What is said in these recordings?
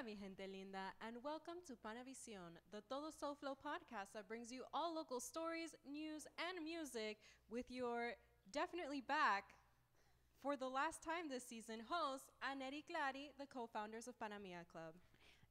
Hola, mi gente linda, and welcome to Panavisión, the Todo Soul Flow podcast that brings you all local stories, news, and music with your definitely back for the last time this season hosts, Anery Clary, the co-founders of Panamía Club.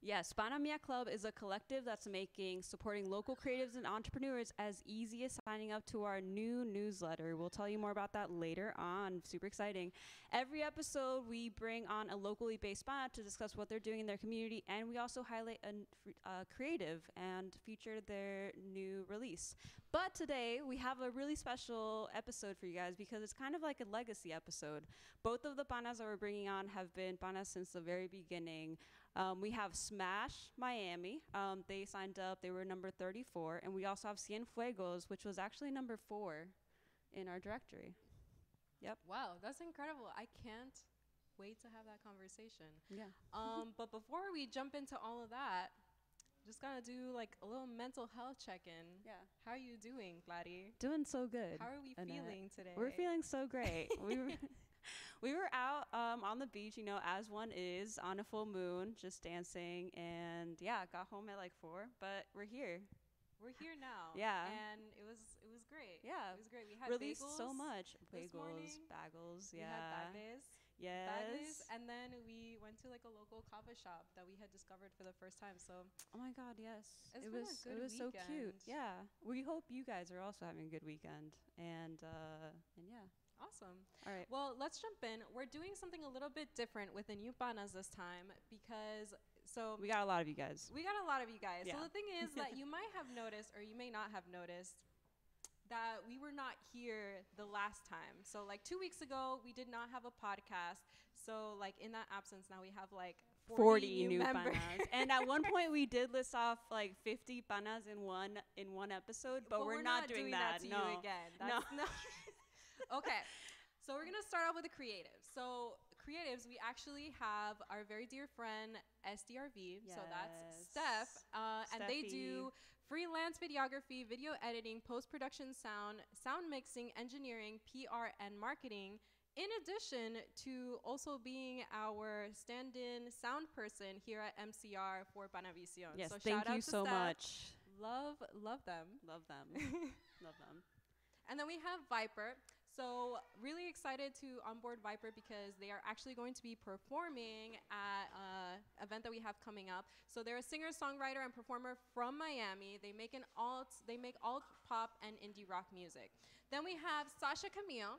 Yes, Panamía Club is a collective that's making supporting local creatives and entrepreneurs as easy as signing up to our new newsletter. We'll tell you more about that later on. Super exciting. Every episode, we bring on a locally based pana to discuss what they're doing in their community, and we also highlight a creative and feature their new release. But today, we have a really special episode for you guys because it's kind of like a legacy episode. Both of the panas that we're bringing on have been panas since the very beginning. We have Smash Miami. They signed up. They were number 34. And we also have Cienfuegos, which was actually number 4 in our directory. Yep. Wow, that's incredible. I can't wait to have that conversation. Yeah. But before we jump into all of that, just gonna do like a little mental health check-in. Yeah. How are you doing, Gladys? Doing so good. How are we feeling today? We're feeling so great. We were out on the beach, you know, as one is, on a full moon, just dancing, and yeah, got home at like 4, but we're here. We're here now. Yeah. And it was great. Yeah. It was great. We had released so much. Bagels, bagels, yeah. We had bagels. Yes. Bagels, and then we went to like a local coffee shop that we had discovered for the first time. So oh my God, yes. It was so cute. Yeah. We hope you guys are also having a good weekend. And yeah. Awesome. All right. Well, let's jump in. We're doing something a little bit different with the new panas this time because we got a lot of you guys. Yeah. So the thing is that you might have noticed or you may not have noticed that we were not here the last time. So like 2 weeks ago, we did not have a podcast. So like in that absence, now we have like 40 new panas. And at one point we did list off like 50 panas in one episode, but we're not doing that. That to no. you again. That's no. Okay, so we're gonna start out with the creatives. So creatives, we actually have our very dear friend SDRV. Yes. So that's Steph, and they do freelance videography, video editing, post-production sound mixing, engineering, PR, and marketing. In addition to also being our stand-in sound person here at MCR for Panavisión. Yes, so thank you so much. Love them. Love them. And then we have Viper. So really excited to onboard Viper because they are actually going to be performing at an event that we have coming up. So they're a singer, songwriter, and performer from Miami. They make alt pop and indie rock music. Then we have Sasha Camille.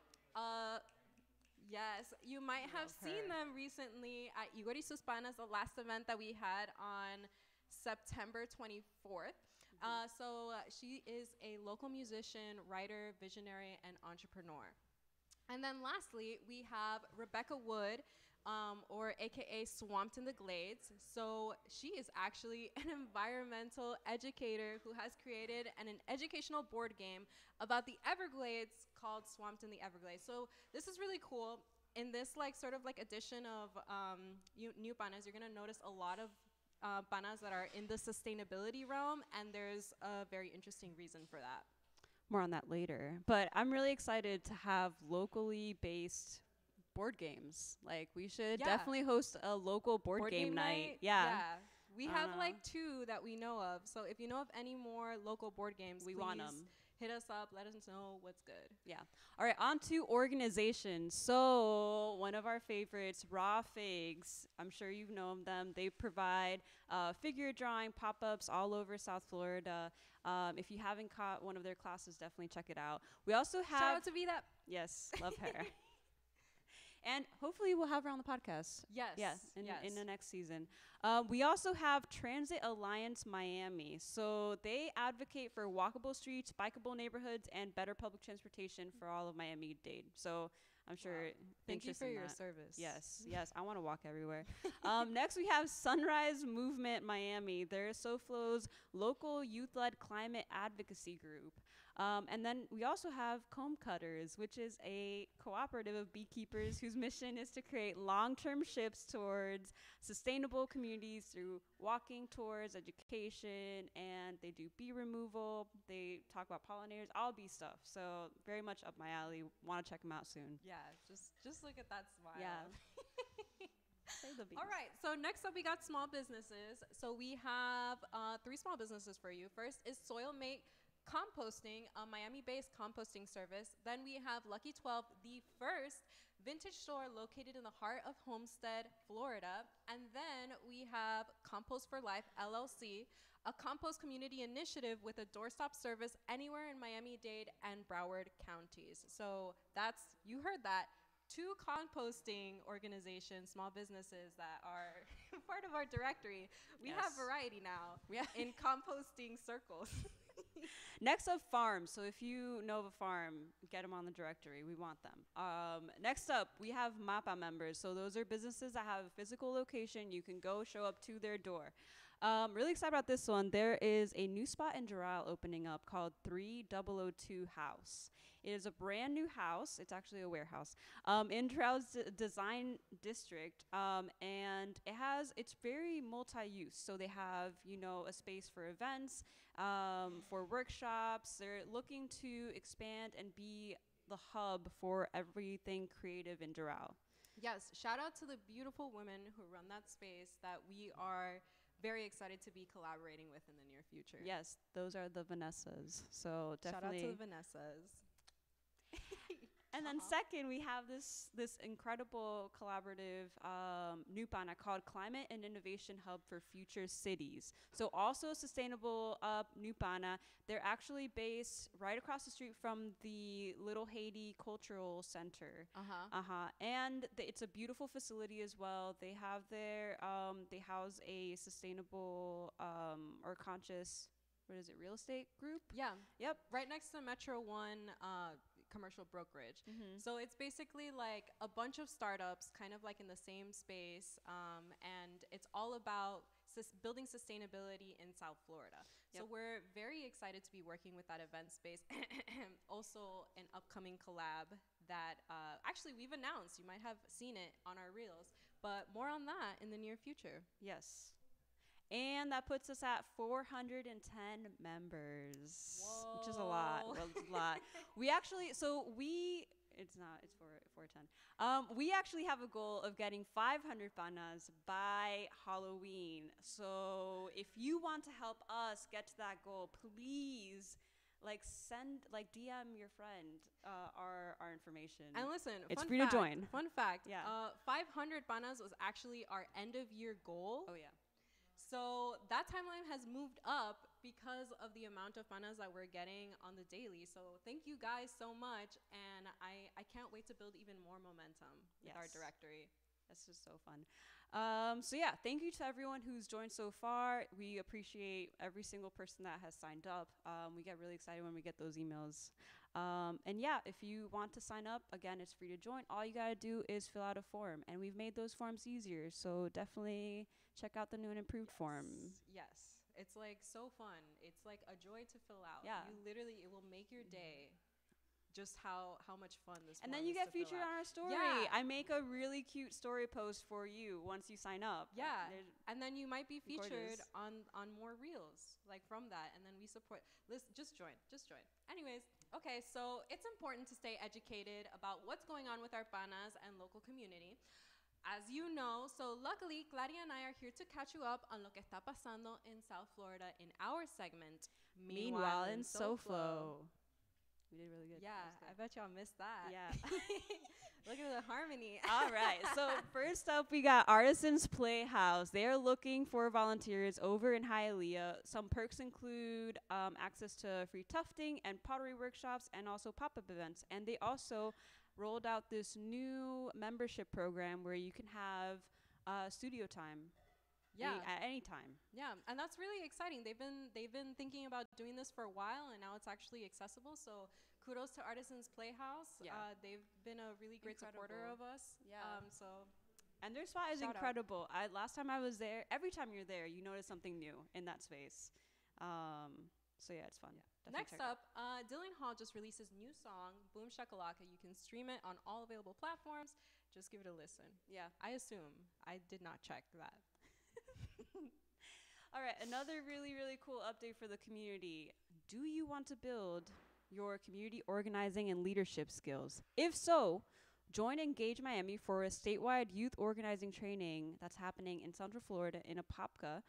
Yes, you might have seen them recently at Igor y Sus Panas, the last event that we had on September 24th. Mm-hmm. So she is a local musician, writer, visionary, and entrepreneur. And then lastly, we have Rebecca Wood, or AKA Swamped in the Glades. So she is actually an environmental educator who has created an educational board game about the Everglades called Swamped in the Everglades. So this is really cool. In this like sort of like edition of new panas, you're gonna notice a lot of panas that are in the sustainability realm, and there's a very interesting reason for that. More on that later. But I'm really excited to have locally based board games. Like, we should definitely host a local board game night. Yeah. We have like 2 that we know of. So if you know of any more local board games, we want them. Hit us up. Let us know what's good. Yeah. All right. On to organizations. So one of our favorites, Raw Figs. I'm sure you've known them. They provide figure drawing pop-ups all over South Florida. If you haven't caught one of their classes, definitely check it out. We also have... Shout out to Vida. Yes. Love her. And hopefully we'll have her on the podcast. Yes. Yes. In the next season. We also have Transit Alliance Miami. So they advocate for walkable streets, bikeable neighborhoods, and better public transportation for all of Miami-Dade. So I'm sure. Wow. Thank you for your service. Yes. Yes. I want to walk everywhere. Next, we have Sunrise Movement Miami. They're SoFlo's local youth-led climate advocacy group. And then we also have Comb Cutters, which is a cooperative of beekeepers whose mission is to create long-term shifts towards sustainable communities through walking tours, education, and they do bee removal. They talk about pollinators, all bee stuff. So very much up my alley. Want to check them out soon. Yeah, just look at that smile. Yeah. Say the B. All right. So next up, we got small businesses. So we have three small businesses for you. First is Soilmate Composting, a Miami-based composting service. Then we have Lucky 12, the first vintage store located in the heart of Homestead, Florida. And then we have Compost for Life, LLC, a compost community initiative with a doorstop service anywhere in Miami-Dade and Broward counties. So that's, you heard that. Two composting organizations, small businesses that are part of our directory. We have variety now in composting circles. Next up, farms. So if you know of a farm, get them on the directory. We want them. Next up, we have MAPA members. So those are businesses that have a physical location. You can go show up to their door. Really excited about this one. There is a new spot in Doral opening up called 3002 House. It is a brand new house. It's actually a warehouse in Doral's design district, and it has, it's very multi-use. So they have, you know, a space for events, for workshops. They're looking to expand and be the hub for everything creative in Doral. Yes, shout out to the beautiful women who run that space that we are very excited to be collaborating with in the near future. Yes, those are the Vanessas. So definitely. Shout out to the Vanessas. And then second, we have this incredible collaborative new pana called Climate and Innovation Hub for Future Cities. So also sustainable new pana. They're actually based right across the street from the Little Haiti Cultural Center. And it's a beautiful facility as well. They have their they house a sustainable or conscious, what is it, real estate group? Yeah. Yep. Right next to Metro One commercial brokerage. So it's basically like a bunch of startups kind of like in the same space. And it's all about building sustainability in South Florida. So we're very excited to be working with that event space. Also an upcoming collab that actually we've announced. You might have seen it on our reels, but more on that in the near future. Yes. And that puts us at 410 members, which is a lot, We actually, it's 410. We actually have a goal of getting 500 panas by Halloween. So if you want to help us get to that goal, please DM your friend our information. And listen, it's free to join. Fun fact, 500 panas was actually our end of year goal. Oh yeah. So that timeline has moved up because of the amount of panas that we're getting on the daily. So thank you guys so much. And I can't wait to build even more momentum with our directory. That's just so fun. So yeah, thank you to everyone who's joined so far. We appreciate every single person that has signed up. We get really excited when we get those emails. And yeah, if you want to sign up, again, it's free to join. All you gotta do is fill out a form, and we've made those forms easier. So definitely check out the new and improved form. Yes, it's like so fun. It's like a joy to fill out. Yeah. You literally, it will make your day. Just how much fun this is. And then you get featured on our story. Yeah. I make a really cute story post for you once you sign up. Yeah. And then you might be featured on more reels, like from that. And then we support. Listen, just join. Anyways, okay, so it's important to stay educated about what's going on with our panas and local community. As you know, so luckily, Clary and I are here to catch you up on lo que está pasando in South Florida in our segment, Meanwhile in SoFlo. We did really good. Yeah, I bet y'all missed that. Yeah. Look at the harmony. All right. So first up, we got Artisans Playhouse. They are looking for volunteers over in Hialeah. Some perks include access to free tufting and pottery workshops and also pop-up events. And they also rolled out this new membership program where you can have studio time. Yeah. At any time. Yeah, and that's really exciting. They've been thinking about doing this for a while, and now it's actually accessible. So kudos to Artisans Playhouse. Yeah. They've been a really great supporter of us. Yeah. And their spot is incredible. Last time I was there, every time you're there, you notice something new in that space. So yeah, it's fun. Yeah. Next up, Dylan Hall just released his new song, Boom Shakalaka. You can stream it on all available platforms. Just give it a listen. Yeah. I assume. I did not check that. All right, another really, really cool update for the community. Do you want to build your community organizing and leadership skills? If so, Join Engage Miami for a statewide youth organizing training that's happening in Central Florida in Apopka,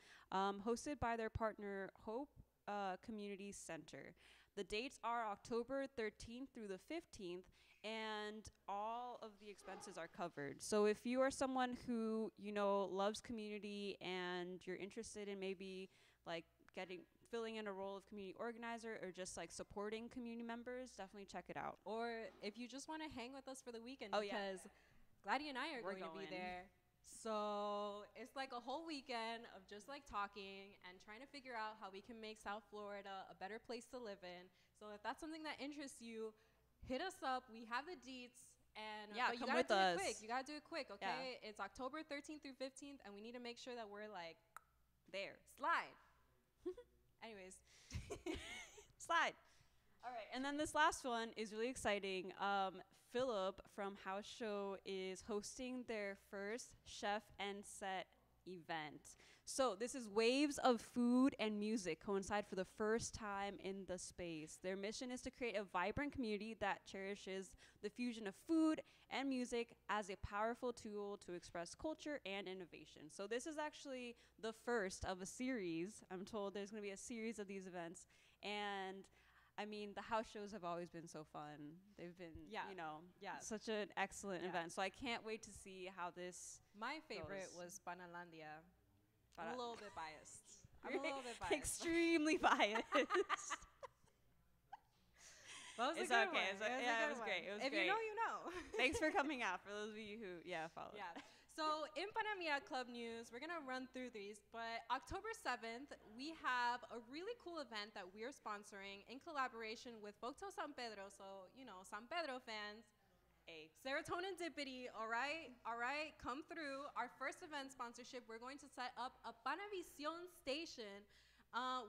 hosted by their partner Hope Community Center. The dates are October 13th through the 15th, and all of the expenses are covered. So if you are someone who, you know, loves community and you're interested in maybe like filling in a role of community organizer or just like supporting community members, definitely check it out. Or if you just want to hang with us for the weekend, because Gladys and I are going to be there. So it's like a whole weekend of just like talking and trying to figure out how we can make South Florida a better place to live in. So if that's something that interests you, hit us up. We have the deets. And yeah, come with us. You got to do it quick, okay? Yeah. It's October 13th through 15th, and we need to make sure that we're like there. Slide. Anyways. Slide. All right, and then this last one is really exciting. Philip from House Show is hosting their first Chef and Set event. So this is waves of food and music coincide for the first time in the space. Their mission is to create a vibrant community that cherishes the fusion of food and music as a powerful tool to express culture and innovation. So this is actually the first of a series. I'm told there's going to be a series of these events, and I mean, the house shows have always been so fun. They've been, you know, such an excellent event. So I can't wait to see how this goes. My favorite was Panalandia. I'm a little bit biased. I'm a little bit biased. Extremely biased. It was great. It was great. If you know, you know. Thanks for coming out, for those of you who, followed. Yeah. So in Panamía Club News, we're going to run through these, but October 7th, we have a really cool event that we're sponsoring in collaboration with Folktale San Pedro. So, you know, San Pedro fans, serotonin dippity, all right? All right, come through. Our first event sponsorship, we're going to set up a Panavisión station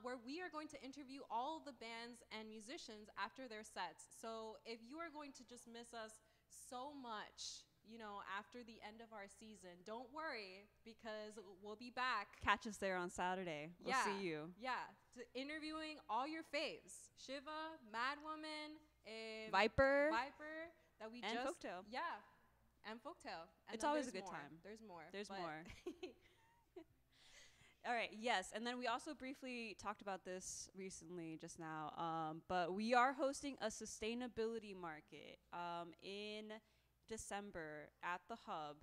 where we are going to interview all the bands and musicians after their sets. So if you are going to just miss us so much, you know, after the end of our season, don't worry, because we'll be back. Catch us there on Saturday. We'll see you. Yeah, interviewing all your faves. Shiva, Madwoman, Viper, that we and just. Folktale. Yeah, and Folktale. And it's always a good time. There's more. There's more. All right, yes, and then we also briefly talked about this recently just now, but we are hosting a sustainability market in December at the Hub,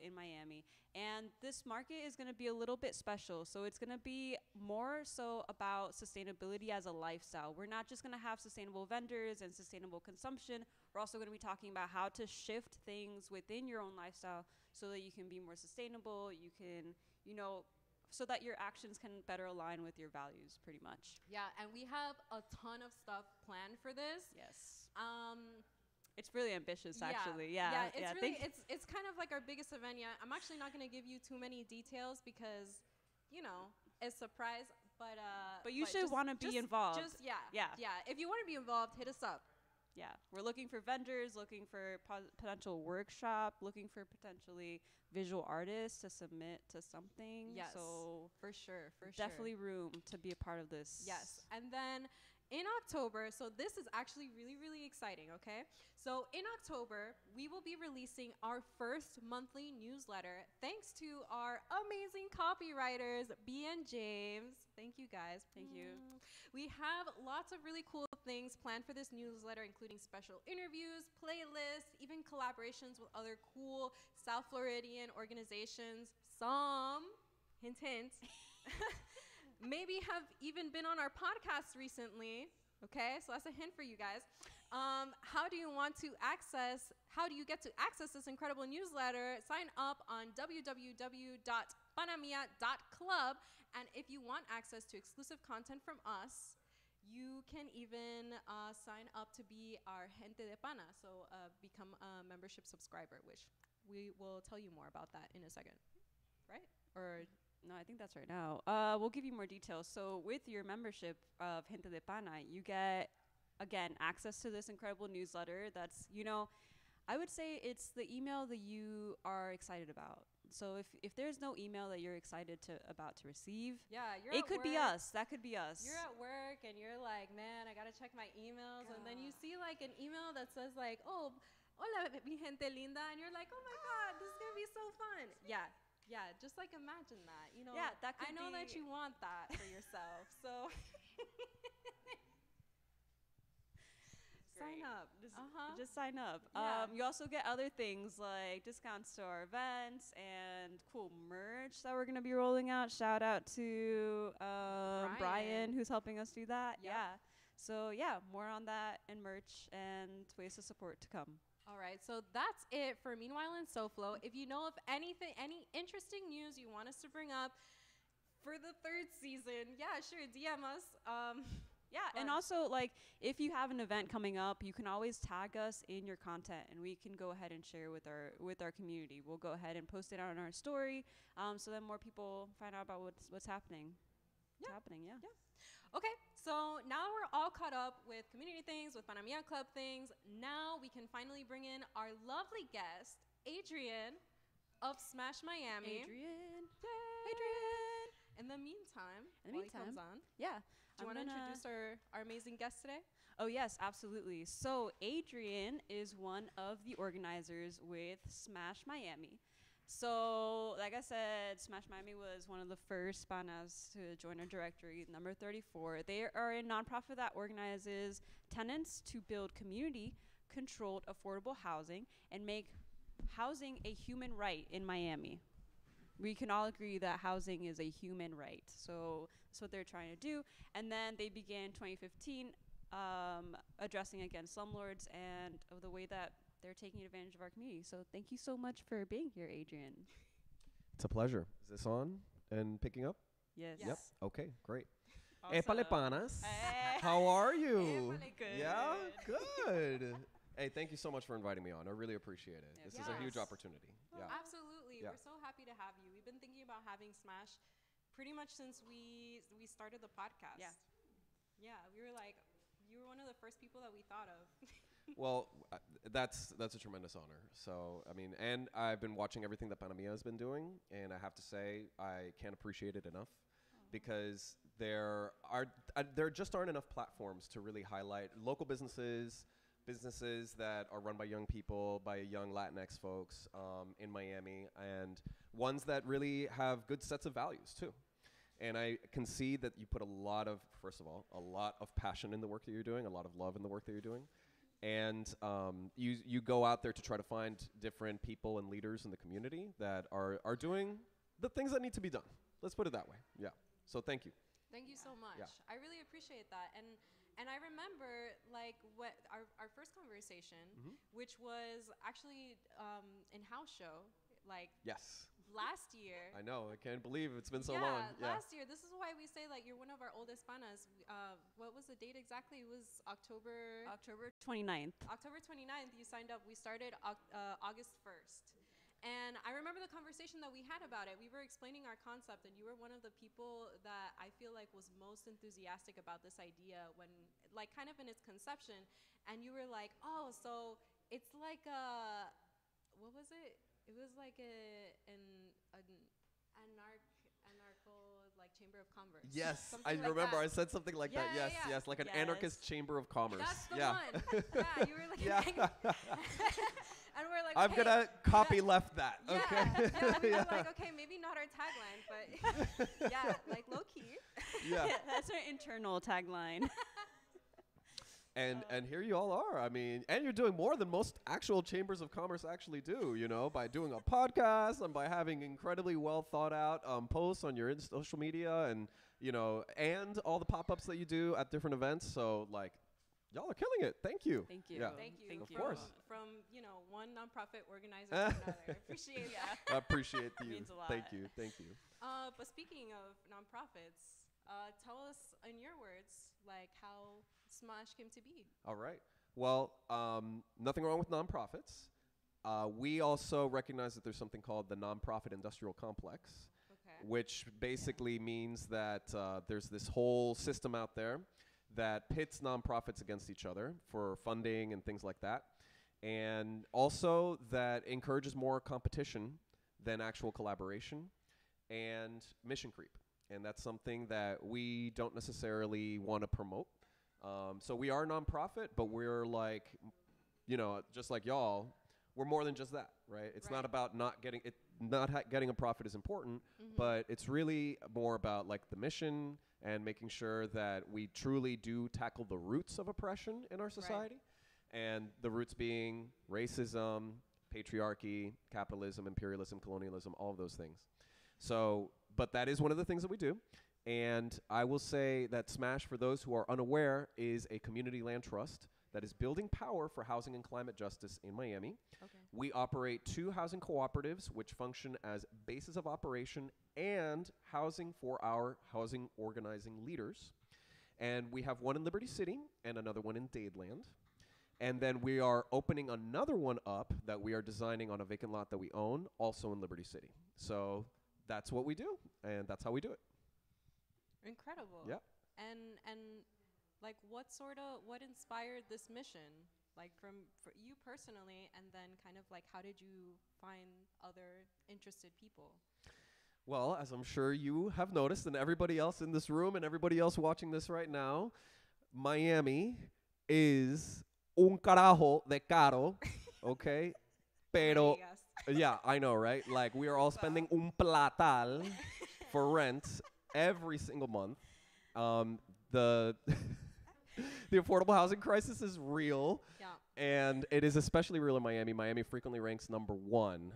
in Miami. And this market is going to be a little bit special. So it's going to be more so about sustainability as a lifestyle. We're not just going to have sustainable vendors and sustainable consumption. We're also going to be talking about how to shift things within your own lifestyle so that you can be more sustainable. You can, you know, so that your actions can better align with your values, pretty much. Yeah, and we have a ton of stuff planned for this. Yes. It's really ambitious, actually. Yeah, really, it's kind of like our biggest event yet. I'm actually not going to give you too many details because, you know, it's a surprise. But you should want to be involved. If you want to be involved, hit us up. Yeah, we're looking for vendors, looking for potential workshop, looking for potentially visual artists to submit to something. Yes, so for sure. Definitely room to be a part of this. Yes, and then in October, so this is actually really, really exciting, okay? So in October, we will be releasing our first monthly newsletter thanks to our amazing copywriters, B and James. Thank you, guys. Thank you. We have lots of really cool things planned for this newsletter, including special interviews, playlists, even collaborations with other cool South Floridian organizations. Some, hint, hint. Maybe have even been on our podcast recently. Okay, so that's a hint for you guys. How do you get to access this incredible newsletter? Sign up on www.panamia.club. And if you want access to exclusive content from us, you can even sign up to be our Gente de Pana. So become a membership subscriber, which we will tell you more about that in a second. Right? Or no, I think that's right now. We'll give you more details. So with your membership of Gente de Pana, you get, again, access to this incredible newsletter that's, you know, I would say it's the email that you are excited about. So if there's no email that you're excited about to receive, it could be us. That could be us. You're at work and you're like, man, I got to check my emails. God. And then you see like an email that says like, oh, hola, mi gente linda, and you're like, oh my God, this is gonna be so fun. Yeah, yeah, just like imagine that, you know. Yeah, that could I know be that you want that for yourself, so. Sign up. Just sign up. Yeah. You also get other things like discounts to our events and cool merch that we're going to be rolling out. Shout out to Brian, who's helping us do that. Yep. Yeah. So, yeah, more on that and merch and ways to support to come. All right. So that's it for Meanwhile in SoFlo. If you know of anything, any interesting news you want us to bring up for the third season, yeah, sure, DM us. Yeah, and also, like, if you have an event coming up, you can always tag us in your content, and we can go ahead and share with our community. We'll go ahead and post it on our story, so then more people find out about what's happening. Yeah. What's happening, yeah. Yeah. Okay, so now we're all caught up with community things, with Panamía Club things. Now we can finally bring in our lovely guest, Adrian of Smash Miami. Adrian. Yay. Adrian. In the meantime, he comes on, yeah. Do you want to introduce our amazing guest today? Oh, yes, absolutely. So Adrian is one of the organizers with Smash Miami. So like I said, Smash Miami was one of the first Panas to join our directory, number 34. They are a nonprofit that organizes tenants to build community-controlled affordable housing and make housing a human right in Miami. We can all agree that housing is a human right. So that's what they're trying to do. And then they began 2015 addressing against slumlords and the way that they're taking advantage of our community. So thank you so much for being here, Adrian. It's a pleasure. Is this on and picking up? Yes. Yes. Yep. Okay, great. Awesome. Epale panas. How are you? Good. Yeah, good. Hey, thank you so much for inviting me on. I really appreciate it. Yeah. This is a huge opportunity. Well, yeah. Absolutely. Yeah. We're so happy to have you. We've been thinking about having Smash pretty much since we started the podcast. Yeah. Yeah, we were like, you were one of the first people that we thought of. Well, that's a tremendous honor. So, I mean, and I've been watching everything that Panamía has been doing, and I have to say I can't appreciate it enough. Because there just aren't enough platforms to really highlight local businesses that are run by young people, by young Latinx folks in Miami, and ones that really have good sets of values too. And I can see that you put a lot of, first of all, a lot of passion in the work that you're doing, a lot of love in the work that you're doing. And you go out there to try to find different people and leaders in the community that are doing the things that need to be done. Let's put it that way, yeah. So thank you. Thank you so much. Yeah. I really appreciate that. And I remember, like, what our first conversation, which was actually in House Show, like, yes, last year. I know, I can't believe it's been so long. Yeah, last year. This is why we say, like, you're one of our oldest Panas. What was the date exactly? It was October 29th. October 29th, you signed up. We started August 1st. And I remember the conversation that we had about it. We were explaining our concept, and you were one of the people that I feel like was most enthusiastic about this idea when, like, kind of in its conception. And you were like, oh, so it's like a, what was it? It was like an anarcho, like, chamber of commerce. Yes, something I like remember. That. I said something like that. Yes, yeah, yeah. Yes, like an anarchist chamber of commerce. That's the one. Yeah, you were like, and we're like, I'm gonna copyleft that. Yeah, okay. Yeah, we were like, okay, maybe not our tagline, but yeah, like low key. Yeah. Yeah, that's our internal tagline. And here you all are. I mean, and you're doing more than most actual chambers of commerce actually do, you know, by doing a podcast and by having incredibly well thought out posts on your social media and, you know, and all the pop-ups that you do at different events. So, like, y'all are killing it. Thank you. Thank you. Yeah. Thank you. Thank you. Of course. From, you know, one nonprofit organizer to another. I appreciate that. I appreciate you. It means a lot. Thank you. Thank you. But speaking of nonprofits, tell us, in your words, like, how Smash came to be. All right. Well, nothing wrong with nonprofits. We also recognize that there's something called the nonprofit industrial complex, which basically means that there's this whole system out there that pits nonprofits against each other for funding and things like that, and also that encourages more competition than actual collaboration and mission creep. And that's something that we don't necessarily want to promote. So we are a nonprofit, but we're like, you know, just like y'all, we're more than just that, right? It's not about not getting it, not getting a profit is important, but it's really more about like the mission and making sure that we truly do tackle the roots of oppression in our society, and the roots being racism, patriarchy, capitalism, imperialism, colonialism, all of those things. So, but that is one of the things that we do. And I will say that Smash, for those who are unaware, is a community land trust that is building power for housing and climate justice in Miami. Okay. We operate 2 housing cooperatives, which function as bases of operation and housing for our housing organizing leaders. And we have one in Liberty City and another one in Dadeland. And then we are opening another one up that we are designing on a vacant lot that we own, also in Liberty City. So that's what we do, and that's how we do it. Incredible. Yeah. And like what inspired this mission? Like for you personally, and then kind of like how did you find other interested people? Well, as I'm sure you have noticed, and everybody else in this room and everybody else watching this right now, Miami is un carajo de caro, okay? Pero, yeah, I know, right? Like we are all spending un platal for rent every single month. The affordable housing crisis is real, and it is especially real in Miami. Miami frequently ranks #1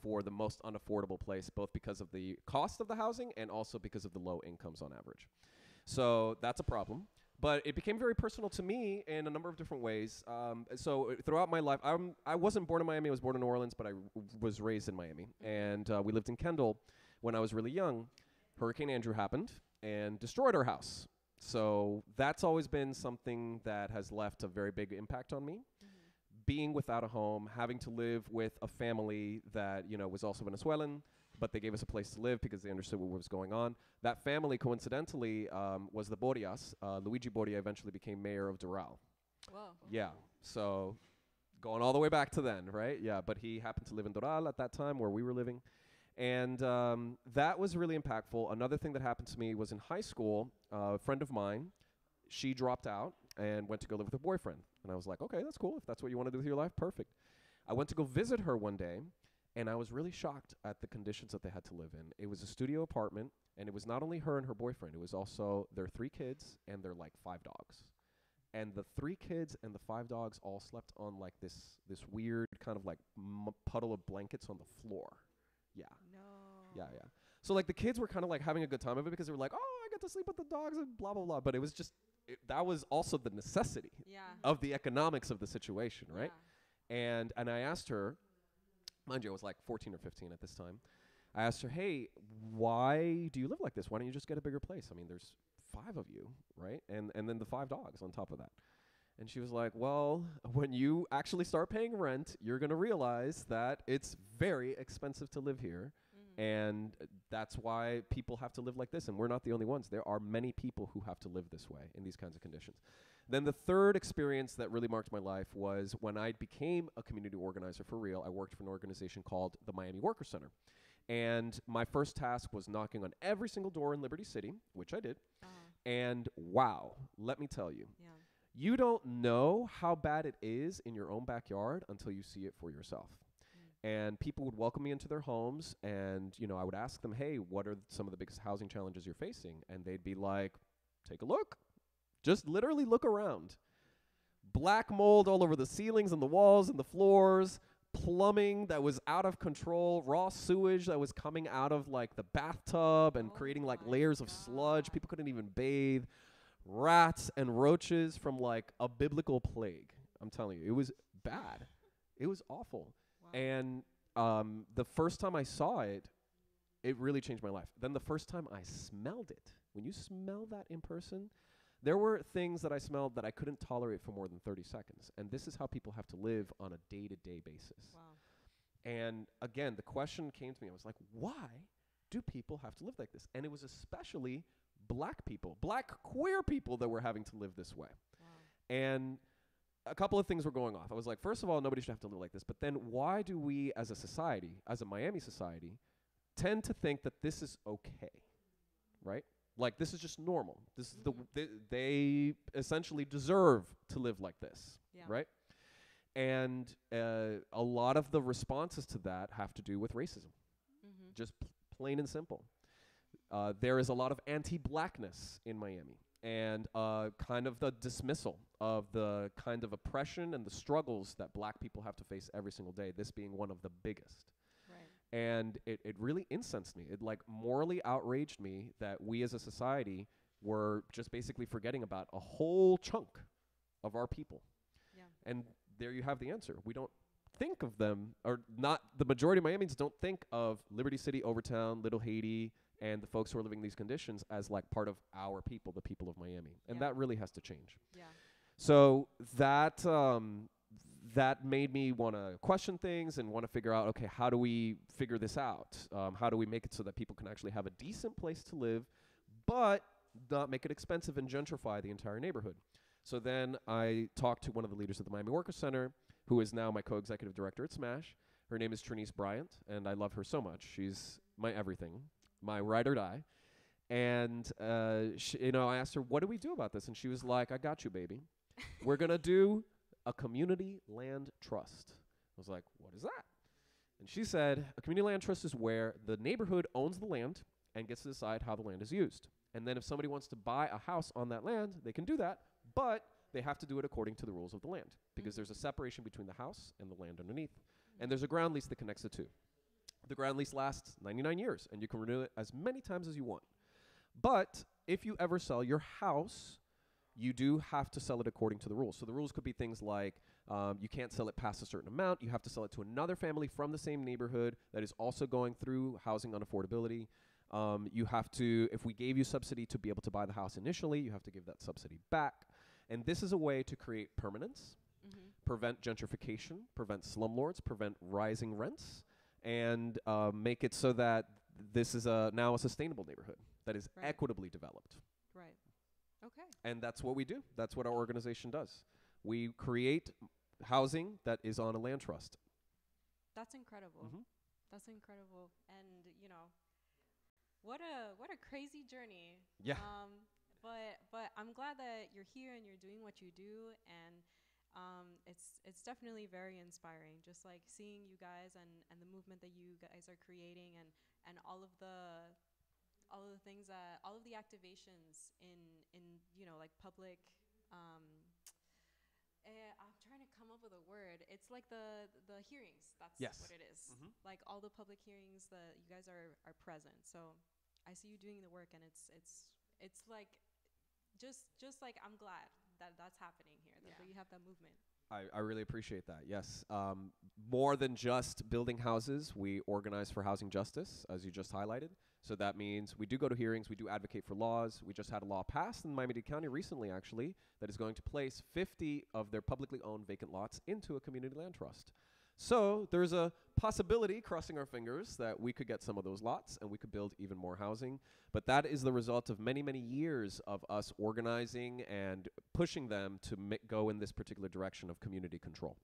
for the most unaffordable place, both because of the cost of the housing and also because of the low incomes on average. So that's a problem. But it became very personal to me in a number of different ways. So throughout my life, I wasn't born in Miami. I was born in New Orleans, but I was raised in Miami. And we lived in Kendall when I was really young. Hurricane Andrew happened and destroyed our house. So that's always been something that has left a very big impact on me. Being without a home, having to live with a family that, you know, was also Venezuelan, but they gave us a place to live because they understood what was going on. That family, coincidentally, was the Borias. Luigi Boria eventually became mayor of Doral. Whoa. Yeah, so going all the way back to then, right? Yeah, but he happened to live in Doral at that time where we were living. And that was really impactful. Another thing that happened to me was in high school, a friend of mine, she dropped out and went to go live with her boyfriend. And I was like, okay, that's cool. If that's what you want to do with your life, perfect. I went to go visit her one day, and I was really shocked at the conditions that they had to live in. It was a studio apartment, and it was not only her and her boyfriend. It was also their 3 kids and their, like, 5 dogs. And the 3 kids and the 5 dogs all slept on, like, this weird kind of, like, puddle of blankets on the floor. Yeah. No. Yeah, yeah. So, like, the kids were kind of, like, having a good time of it because they were like, oh, I got to sleep with the dogs and blah, blah, blah. But it was just, that was also the necessity of the economics of the situation, right? Yeah. And I asked her, mind you, I was like 14 or 15 at this time. I asked her, hey, why do you live like this? Why don't you just get a bigger place? I mean, there's 5 of you, right? And then the 5 dogs on top of that. And she was like, well, when you actually start paying rent, you're going to realize that it's very expensive to live here. And that's why people have to live like this. And we're not the only ones. There are many people who have to live this way in these kinds of conditions. Then the third experience that really marked my life was when I became a community organizer for real. I worked for an organization called the Miami Worker Center. And my first task was knocking on every single door in Liberty City, which I did. And wow, let me tell you. Yeah. You don't know how bad it is in your own backyard until you see it for yourself. And people would welcome me into their homes, and you know, I would ask them, hey, what are some of the biggest housing challenges you're facing? And they'd be like, take a look. Just literally look around. Black mold all over the ceilings and the walls and the floors, plumbing that was out of control, raw sewage that was coming out of like the bathtub and creating like layers of sludge. People couldn't even bathe. Rats and roaches from like a biblical plague. I'm telling you, it was bad. It was awful. Wow. And the first time I saw it, it really changed my life. Then the first time I smelled it, when you smell that in person, there were things that I smelled that I couldn't tolerate for more than 30 seconds. And this is how people have to live on a day-to-day basis. Wow. And again, the question came to me. I was like, why do people have to live like this? And it was especially Black people, Black queer people that were having to live this way. Wow. And a couple of things were going off. I was like, first of all, nobody should have to live like this. But then why do we as a society, as a Miami society, tend to think that this is okay, right? Like this is just normal. This is they essentially deserve to live like this, right? And a lot of the responses to that have to do with racism, just plain and simple. There is a lot of anti-blackness in Miami, and kind of the dismissal of the kind of oppression and the struggles that black people have to face every single day, this being one of the biggest. Right. And it really incensed me. It like morally outraged me that we as a society were just basically forgetting about a whole chunk of our people. Yeah. And there you have the answer. We don't think of them, or not the majority of Miamians don't think of Liberty City, Overtown, Little Haiti, and the folks who are living in these conditions as like part of our people, the people of Miami. And that really has to change. Yeah. So that that made me want to question things and want to figure out, okay, how do we figure this out? How do we make it so that people can actually have a decent place to live, but not make it expensive and gentrify the entire neighborhood? So then I talked to one of the leaders of the Miami Workers Center, who is now my co-executive director at Smash. Her name is Trinice Bryant, and I love her so much. She's my everything, my ride or die. And you know, I asked her, what do we do about this? And she was like, I got you, baby. We're going to do a community land trust. I was like, what is that? And she said, a community land trust is where the neighborhood owns the land and gets to decide how the land is used. And then if somebody wants to buy a house on that land, they can do that. But they have to do it according to the rules of the land, because there's a separation between the house and the land underneath. And there's a ground lease that connects the two. The ground lease lasts 99 years, and you can renew it as many times as you want. But if you ever sell your house, you do have to sell it according to the rules. So the rules could be things like you can't sell it past a certain amount. You have to sell it to another family from the same neighborhood that is also going through housing unaffordability. You have to, if we gave you subsidy to be able to buy the house initially, you have to give that subsidy back. And this is a way to create permanence, prevent gentrification, prevent slumlords, prevent rising rents, and make it so that this is now a sustainable neighborhood that is equitably developed. Right. Okay. And that's what we do. That's what our organization does. We create housing that is on a land trust. That's incredible. That's incredible. And, you know, what a crazy journey. Yeah. But I'm glad that you're here and you're doing what you do, and it's definitely very inspiring, just like seeing you guys and the movement that you guys are creating, and all of the things that all of the activations in you know, like public I'm trying to come up with a word. It's like the hearings. That's what it is. Like all the public hearings that you guys are present. So I see you doing the work, and it's like just like I'm glad that's happening here, that you have that movement. I really appreciate that. Yes. More than just building houses, we organize for housing justice, as you just highlighted. So that means we do go to hearings, we do advocate for laws. We just had a law passed in Miami-Dade County recently, actually, that is going to place 50 of their publicly owned vacant lots into a community land trust. So there's a possibility, crossing our fingers, that we could get some of those lots and we could build even more housing. But that is the result of many, many years of us organizing and pushing them to go in this particular direction of community control.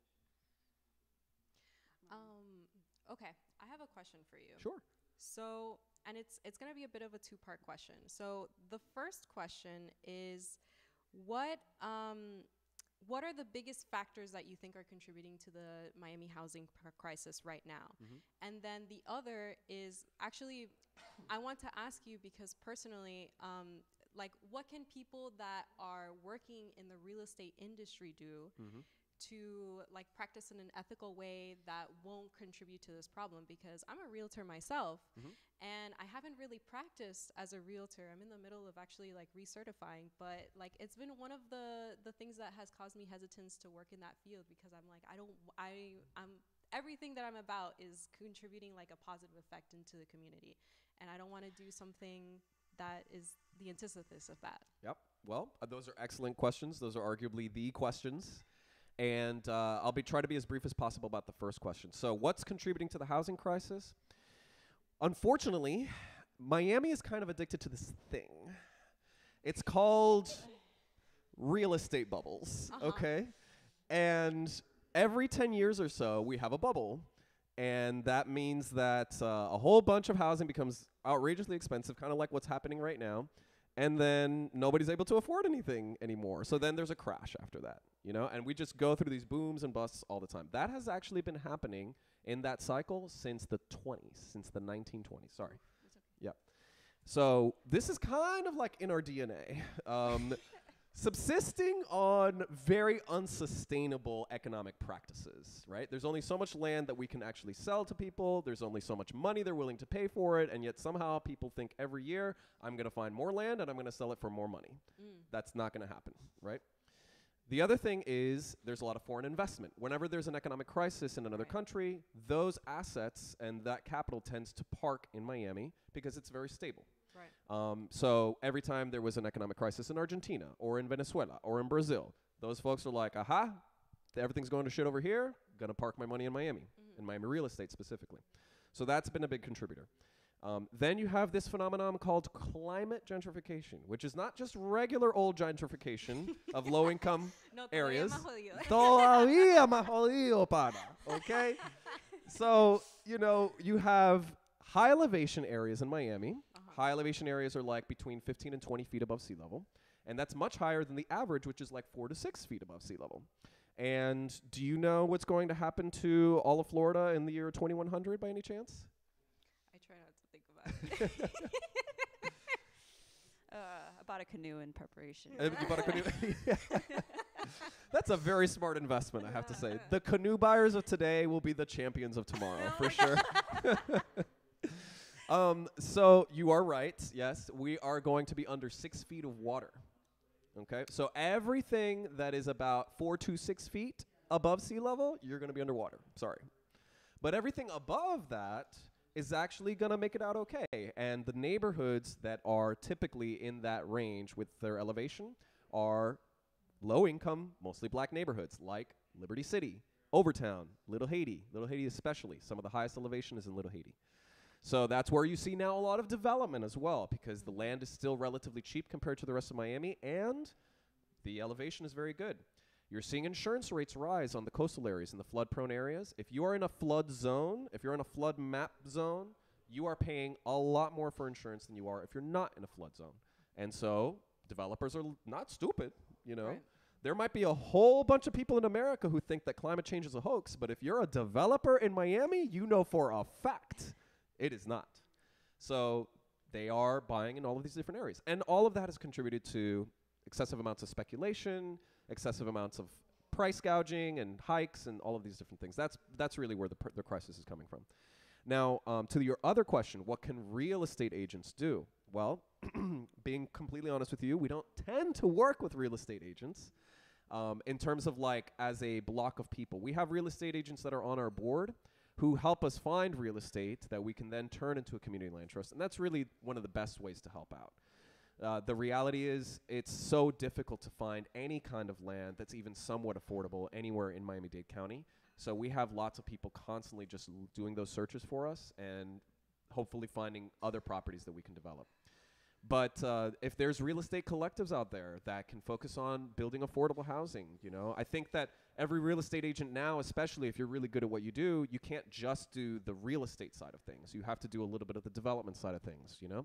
Okay, I have a question for you. Sure. So, and it's going to be a bit of a two-part question. So the first question is, what are the biggest factors that you think are contributing to the Miami housing crisis right now? And then the other is, actually, I want to ask you, because personally, like, what can people that are working in the real estate industry do to like practice in an ethical way that won't contribute to this problem? Because I'm a realtor myself, and I haven't really practiced as a realtor. I'm in the middle of actually like recertifying, but like it's been one of the things that has caused me hesitance to work in that field, because I'm like, I'm everything that I'm about is contributing like a positive effect into the community, and I don't want to do something that is the antithesis of that. Yep. Well, those are excellent questions. Those are arguably the questions. And I'll try to be as brief as possible about the first question. So what's contributing to the housing crisis? Unfortunately, Miami is kind of addicted to this thing. It's called real estate bubbles, okay? And every 10 years or so, we have a bubble. And that means that a whole bunch of housing becomes outrageously expensive, kind of like what's happening right now. And then nobody's able to afford anything anymore. So then there's a crash after that, you know? And we just go through these booms and busts all the time. That has actually been happening in that cycle since the 20s, since the 1920s, sorry. That's okay. Yep. So this is kind of like in our DNA. Subsisting on very unsustainable economic practices, right? There's only so much land that we can actually sell to people. There's only so much money they're willing to pay for it. And yet somehow people think every year, I'm going to find more land and I'm going to sell it for more money. That's not going to happen, right? The other thing is there's a lot of foreign investment. Whenever there's an economic crisis in another country, those assets and that capital tends to park in Miami because it's very stable. Right. So every time there was an economic crisis in Argentina or in Venezuela or in Brazil, those folks are like, aha, everything's going to shit over here. Gonna park my money in Miami, in Miami real estate specifically. So that's been a big contributor. Then you have this phenomenon called climate gentrification, which is not just regular old gentrification of low-income areas. Todavía más jodido, pana. Okay? So, you know, you have high elevation areas in Miami. High elevation areas are like between 15 and 20 feet above sea level. And that's much higher than the average, which is like 4 to 6 feet above sea level. And do you know what's going to happen to all of Florida in the year 2100 by any chance? I try not to think about it. I bought a canoe in preparation. You bought a canoe? That's a very smart investment, I have to say. The canoe buyers of today will be the champions of tomorrow, for sure. So you are right, yes. We are going to be under 6 feet of water, okay? So everything that is about 4 to 6 feet above sea level, you're going to be underwater, sorry. But everything above that is actually going to make it out okay. And the neighborhoods that are typically in that range with their elevation are low-income, mostly black neighborhoods like Liberty City, Overtown, Little Haiti especially. Some of the highest elevation is in Little Haiti. So that's where you see now a lot of development as well, because the land is still relatively cheap compared to the rest of Miami, and the elevation is very good. You're seeing insurance rates rise on the coastal areas and the flood-prone areas. If you are in a flood zone, if you're in a flood map zone, you are paying a lot more for insurance than you are if you're not in a flood zone. And so developers are not stupid, you know. Right. There might be a whole bunch of people in America who think that climate change is a hoax, but if you're a developer in Miami, you know for a fact it is not. So they are buying in all of these different areas. And all of that has contributed to excessive amounts of speculation, excessive amounts of price gouging and hikes and all of these different things. That's really where the crisis is coming from. Now, to your other question, what can real estate agents do? Well, being completely honest with you, we don't tend to work with real estate agents in terms of like as a block of people. We have real estate agents that are on our board who help us find real estate that we can then turn into a community land trust. And that's really one of the best ways to help out. The reality is it's so difficult to find any kind of land that's even somewhat affordable anywhere in Miami-Dade County. So we have lots of people constantly just doing those searches for us and hopefully finding other properties that we can develop. But if there's real estate collectives out there that can focus on building affordable housing, you know, I think that every real estate agent now, especially if you're really good at what you do, you can't just do the real estate side of things. You have to do a little bit of the development side of things, you know?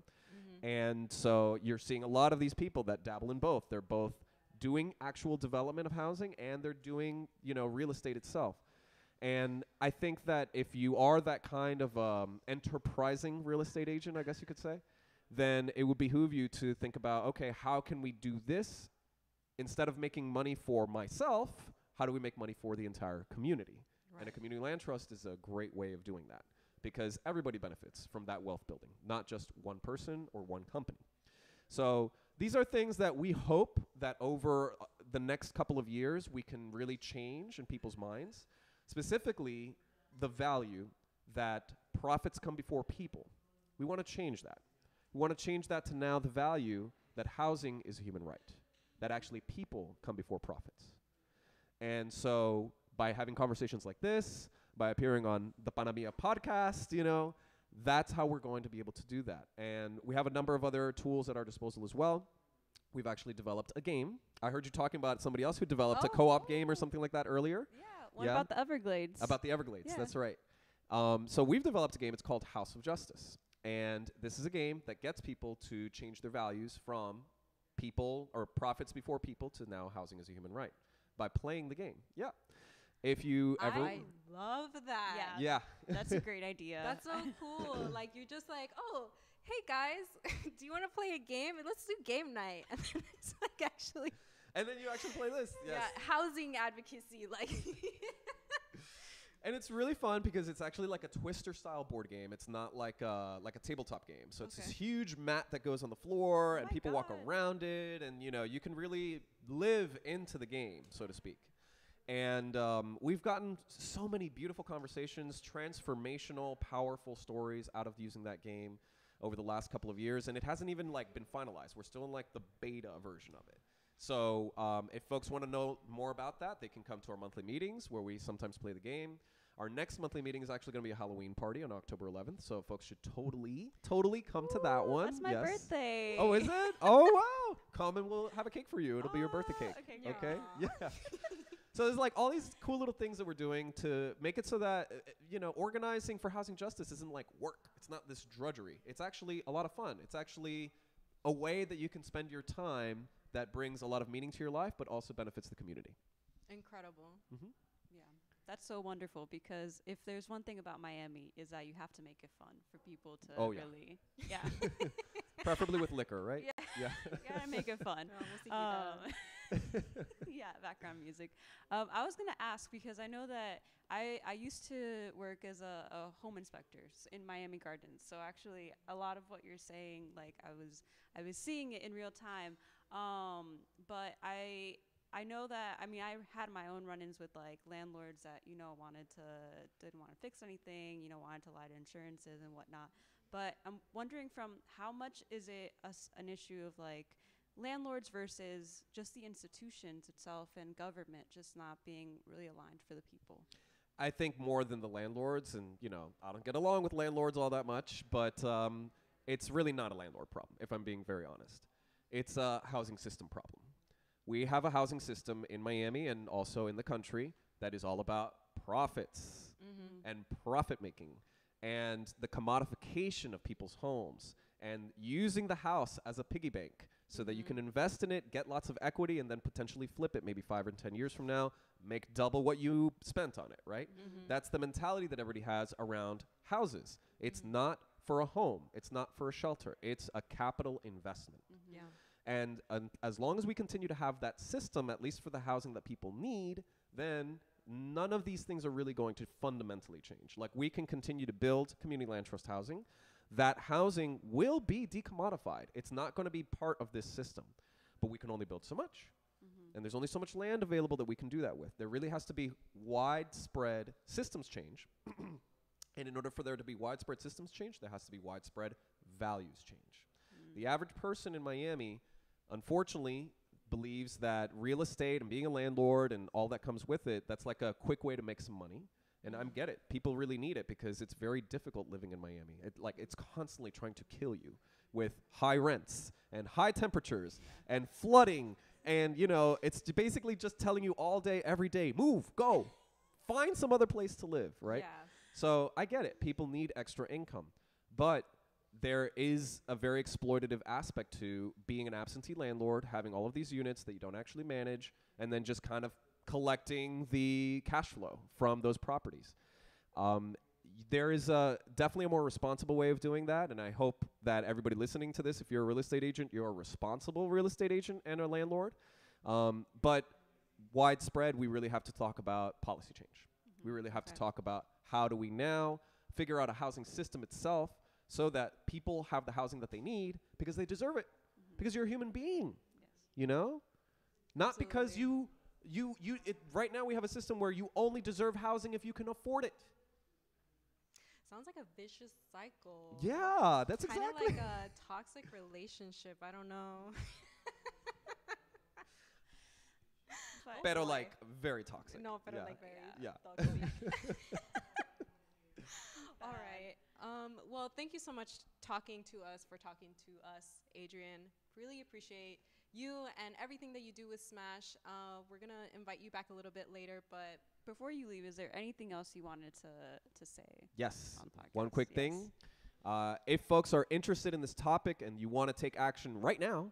And so you're seeing a lot of these people that dabble in both. They're both doing actual development of housing and they're doing, you know, real estate itself. And I think that if you are that kind of enterprising real estate agent, I guess you could say, then it would behoove you to think about, okay, how can we do this? Instead of making money for myself, how do we make money for the entire community? Right. And a community land trust is a great way of doing that because everybody benefits from that wealth building, not just one person or one company. So these are things that we hope that over the next couple of years we can really change in people's minds, specifically the value that profits come before people. We want to change that. We want to change that to now the value that housing is a human right, that actually people come before profits. And so by having conversations like this, by appearing on the Panamía podcast, you know, that's how we're going to be able to do that. And we have a number of other tools at our disposal as well. We've actually developed a game. I heard you talking about somebody else who developed a co-op game or something like that earlier. Yeah, one about the Everglades. About the Everglades, that's right. So we've developed a game. It's called House of Justice. And this is a game that gets people to change their values from people or profits before people to now housing as a human right by playing the game. Yeah. If you ever. I love that. Yeah. Yeah. That's a great idea. That's so cool. Like, you're just like, oh, hey, guys, do you want to play a game? Let's do game night. And then it's like actually. And then you actually play this. Yes. Yeah. Housing advocacy. Like. And it's really fun because it's actually like a Twister-style board game. It's not like a tabletop game. So it's this huge mat that goes on the floor, and people walk around it, and you know you can really live into the game, so to speak. And we've gotten so many beautiful conversations, transformational, powerful stories out of using that game over the last couple of years, and it hasn't even like been finalized. We're still in like the beta version of it. So if folks want to know more about that, they can come to our monthly meetings where we sometimes play the game. Our next monthly meeting is actually going to be a Halloween party on October 11th. So folks should totally, totally come to that one. That's my birthday. Oh, is it? Oh, wow. Come and we'll have a cake for you. It'll be your birthday cake. Okay. Okay? Yeah. So there's like all these cool little things that we're doing to make it so that, you know, organizing for housing justice isn't like work. It's not this drudgery. It's actually a lot of fun. It's actually a way that you can spend your time that brings a lot of meaning to your life, but also benefits the community. Incredible. Mm-hmm. Yeah. That's so wonderful because if there's one thing about Miami is that you have to make it fun for people to really. Yeah. Preferably with liquor, right? Yeah. Yeah. You gotta make it fun. Yeah, background music. I was going to ask because I know that I used to work as a home inspector in Miami Gardens. So actually a lot of what you're saying, like I was seeing it in real time. But I know that, I mean, I had my own run-ins with like landlords that, you know, didn't want to fix anything, you know, wanted to lie to insurances and whatnot. But I'm wondering from how much is it an issue of like landlords versus just the institutions itself and government just not being really aligned for the people? I think more than the landlords, and you know, I don't get along with landlords all that much, but it's really not a landlord problem, if I'm being very honest. It's a housing system problem. We have a housing system in Miami and also in the country that is all about profits and profit making and the commodification of people's homes and using the house as a piggy bank so that you can invest in it, get lots of equity, and then potentially flip it maybe 5 or 10 years from now, make double what you spent on it, right? That's the mentality that everybody has around houses. It's not for a home. It's not for a shelter. It's a capital investment. And as long as we continue to have that system, at least for the housing that people need, then none of these things are really going to fundamentally change. Like, we can continue to build community land trust housing. That housing will be decommodified. It's not going to be part of this system. But we can only build so much. And there's only so much land available that we can do that with. There really has to be widespread systems change. And in order for there to be widespread systems change, there has to be widespread values change. The average person in Miami, unfortunately, believes that real estate and being a landlord and all that comes with it, that's like a quick way to make some money. And I get it. People really need it because it's very difficult living in Miami. It's constantly trying to kill you with high rents and high temperatures and flooding. And, you know, it's basically just telling you all day, every day, move, go, find some other place to live, right? Yeah. So I get it. People need extra income. But there is a very exploitative aspect to being an absentee landlord, having all of these units that you don't actually manage, and then just kind of collecting the cash flow from those properties. There is definitely a more responsible way of doing that, and I hope that everybody listening to this, if you're a real estate agent, you're a responsible real estate agent and a landlord. But widespread, we really have to talk about policy change. We really have to talk about how do we now figure out a housing system itself so that people have the housing that they need because they deserve it, because you're a human being, you know? Not because you right now we have a system where you only deserve housing if you can afford it. Sounds like a vicious cycle. Yeah, that's exactly. Kind of like a toxic relationship, I don't know. Pero like very toxic. No, pero like very toxic. All right. Well, thank you so much for talking to us, Adrian. Really appreciate you and everything that you do with Smash. We're going to invite you back a little bit later, but before you leave, is there anything else you wanted to say? Yes. On the podcast? One quick thing. If folks are interested in this topic and you want to take action right now,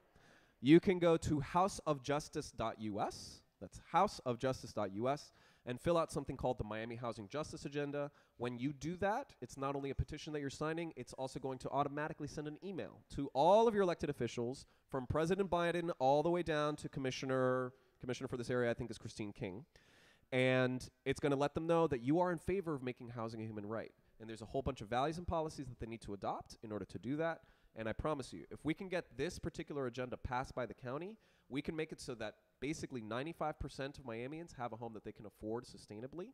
you can go to houseofjustice.us, that's houseofjustice.us, and fill out something called the Miami Housing Justice Agenda. When you do that, it's not only a petition that you're signing, it's also going to automatically send an email to all of your elected officials, from President Biden all the way down to Commissioner for this area, I think is Christine King. And it's going to let them know that you are in favor of making housing a human right. And there's a whole bunch of values and policies that they need to adopt in order to do that. And I promise you, if we can get this particular agenda passed by the county, we can make it so that basically 95% of Miamians have a home that they can afford sustainably,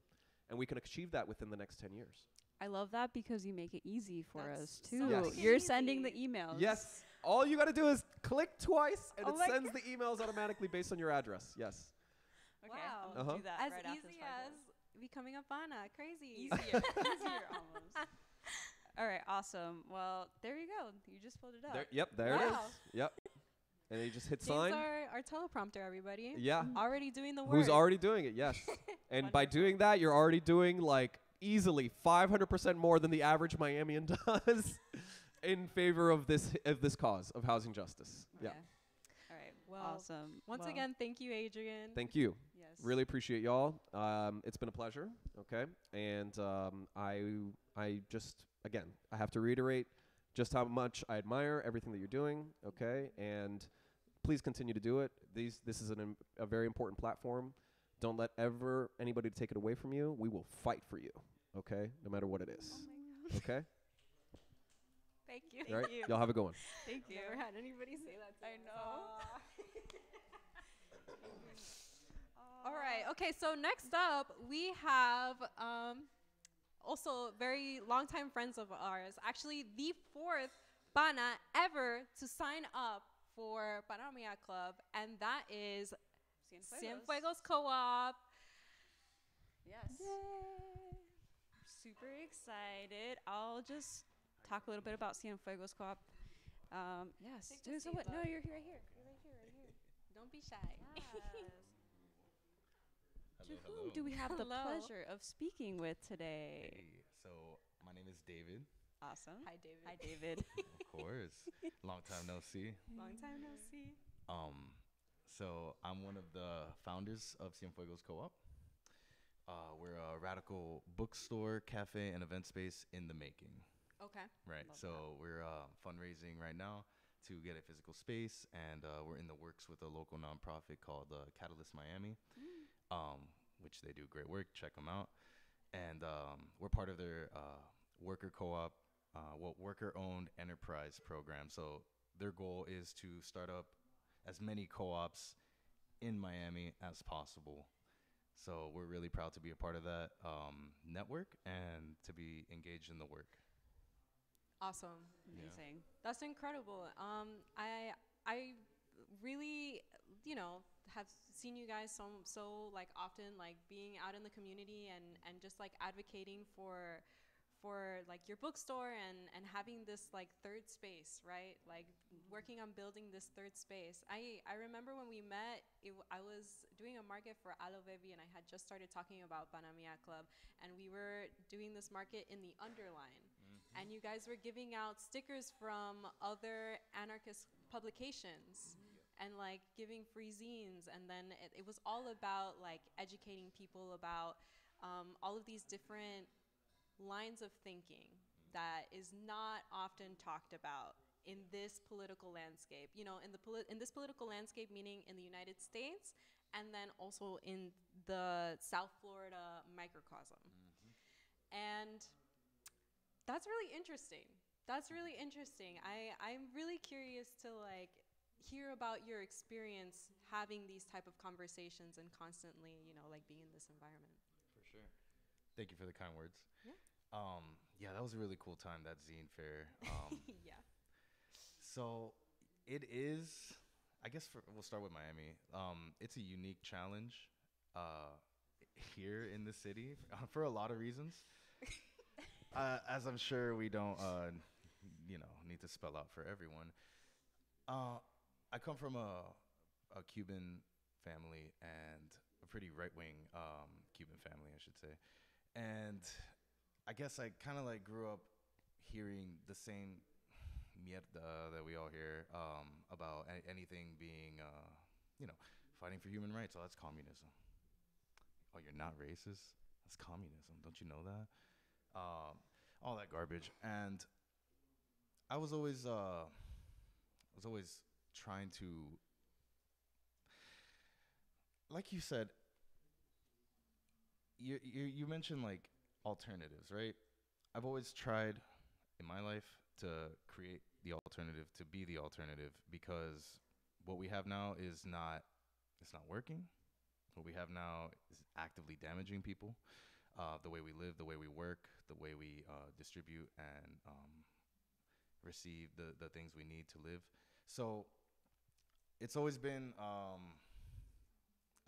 and we can achieve that within the next 10 years. I love that because you make it easy for us, too. Yes. You're sending the emails. Yes. All you got to do is click twice, and it sends the emails automatically based on your address. Yes. Okay, wow. I'll do that as right easy after this as becoming a pana. Crazy. Easier. Easier almost. All right, awesome. Well, there you go. You just pulled it up. There it is. Yep. And you just hit sign. James, our teleprompter, everybody. Yeah. Already doing the work. Who's already doing it, yes. And by doing that, you're already doing like easily 500% more than the average Miamian does in favor of this cause of housing justice. Okay. Yeah. All right. Well, awesome. Once again, thank you, Adrian. Thank you. Yes. Really appreciate y'all. It's been a pleasure. Okay. And I just, again, I have to reiterate just how much I admire everything that you're doing. Okay. And please continue to do it. This is a very important platform. Don't let ever anybody take it away from you. We will fight for you, okay, no matter what it is, okay? Thank you. All right, y'all have a good one. Thank you. I've never had anybody say that to me. I know. All right, okay, so next up we have also very longtime friends of ours, actually the fourth pana ever to sign up for Panamía Club, and that is Cienfuegos Co-op. Yes. Yay. Super excited. I'll just talk a little bit about Cienfuegos Co-op. Yes. So what? No, you're right here. You're right here. Right here. Don't be shy. Yes. Hello. Do we have the pleasure of speaking with today? Hey, so my name is David. Awesome. Hi, David. Hi, David. Of course. Long time no see. Long time no see. So I'm one of the founders of Cienfuegos Co-op. We're a radical bookstore, cafe, and event space in the making. Okay. Right. Love so that. We're fundraising right now to get a physical space, and we're in the works with a local nonprofit called Catalyst Miami, which they do great work. Check them out. And we're part of their worker co-op, worker-owned enterprise program. So their goal is to start up as many co-ops in Miami as possible. So we're really proud to be a part of that network and to be engaged in the work. Awesome. Amazing. Yeah. That's incredible. I really, you know, have seen you guys so like often, like being out in the community and just like advocating for like your bookstore and having this like third space, right? Like working on building this third space. I remember when we met, I was doing a market for Alo Baby and I had just started talking about Panamía Club, and we were doing this market in the Underline. And you guys were giving out stickers from other anarchist publications. And like giving free zines, and then it was all about like educating people about all of these different lines of thinking that is not often talked about in this political landscape, you know, in this political landscape, meaning in the United States, and then also in the South Florida microcosm. And that's really interesting. That's really interesting. I'm really curious to like hear about your experience having these type of conversations and constantly, you know, like being in this environment. For sure. Thank you for the kind words. Yeah. Yeah, that was a really cool time, that zine fair. Yeah. So it is, I guess we'll start with Miami. It's a unique challenge here in the city for a lot of reasons. As I'm sure we don't, you know, need to spell out for everyone. I come from a Cuban family, and a pretty right-wing Cuban family, I should say. And I guess I kind of like grew up hearing the same mierda that we all hear about anything being, you know, fighting for human rights. Oh, that's communism. Oh, you're not racist? That's communism. Don't you know that? All that garbage. And I was always trying to, like you said, you mentioned like alternatives, right? I've always tried in my life to create the alternative, to be the alternative, because what we have now is not, it's not working. What we have now is actively damaging people, the way we live, the way we work, the way we distribute and receive the things we need to live. So it's always been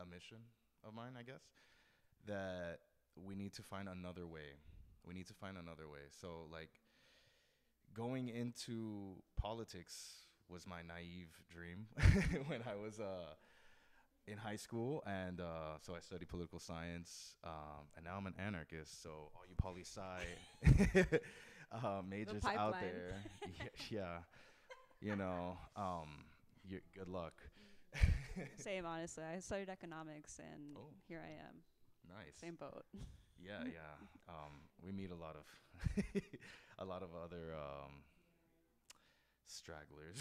a mission of mine, I guess, that we need to find another way. We need to find another way. So like going into politics was my naive dream when I was in high school, and so I studied political science, and now I'm an anarchist. So all you poli-sci majors out there, yeah, you know, you're, good luck. Same, honestly. I studied economics, and here I am. Nice. Same boat. Yeah, yeah. We meet a lot of other stragglers.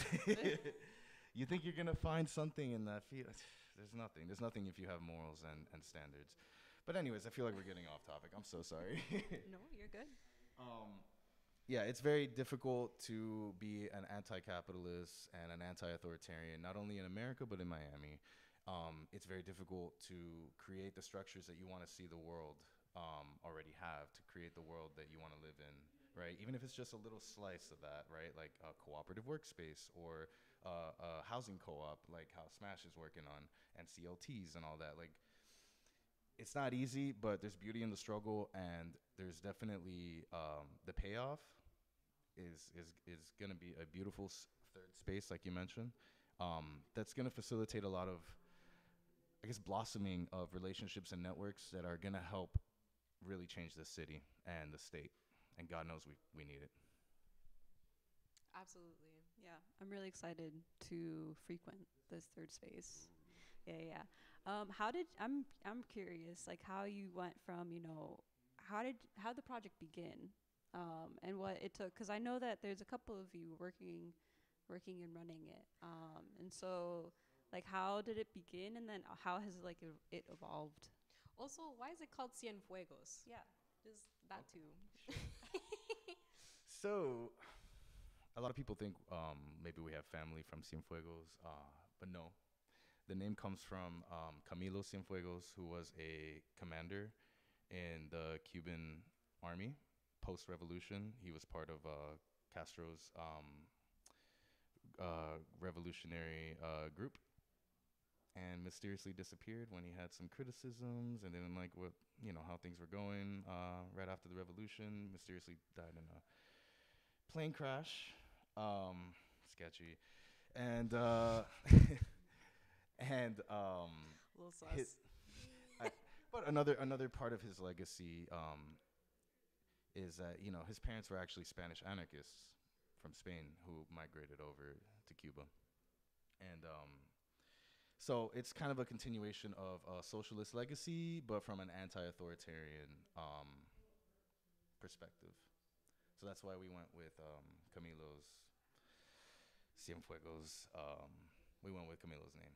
You think you're gonna find something in that field? There's nothing. There's nothing if you have morals and standards. But anyways, I feel like we're getting off topic. I'm so sorry. No, you're good. Yeah, it's very difficult to be an anti-capitalist and an anti-authoritarian, not only in America but in Miami. It's very difficult to create the structures that you want to see the world already have, to create the world that you want to live in, right? Even if it's just a little slice of that, right? Like a cooperative workspace or a housing co-op, like how Smash is working on, and CLTs and all that. Like, it's not easy, but there's beauty in the struggle, and there's definitely the payoff is going to be a beautiful third space, like you mentioned. That's going to facilitate a lot of, I guess, blossoming of relationships and networks that are going to help really change the city and the state. And God knows we need it. Absolutely. Yeah. I'm really excited to frequent this third space. Yeah. Yeah. How did, I'm curious, like how you went from, you know, how the project begin, and what it took? Cause I know that there's a couple of you working and running it. And so like, how did it begin? And then how has like it evolved? Also, why is it called Cienfuegos? Yeah. Just that too. Sure. So a lot of people think maybe we have family from Cienfuegos, but no. The name comes from Camilo Cienfuegos, who was a commander in the Cuban army post-revolution. He was part of Castro's revolutionary group, and mysteriously disappeared when he had some criticisms, and then like what, you know, how things were going right after the revolution, mysteriously died in a plane crash, sketchy, and a little sus. But another part of his legacy is that, you know, his parents were actually Spanish anarchists from Spain who migrated over to Cuba, and so it's kind of a continuation of a socialist legacy, but from an anti-authoritarian perspective. So that's why we went with Camilo's Cienfuegos. We went with Camilo's name.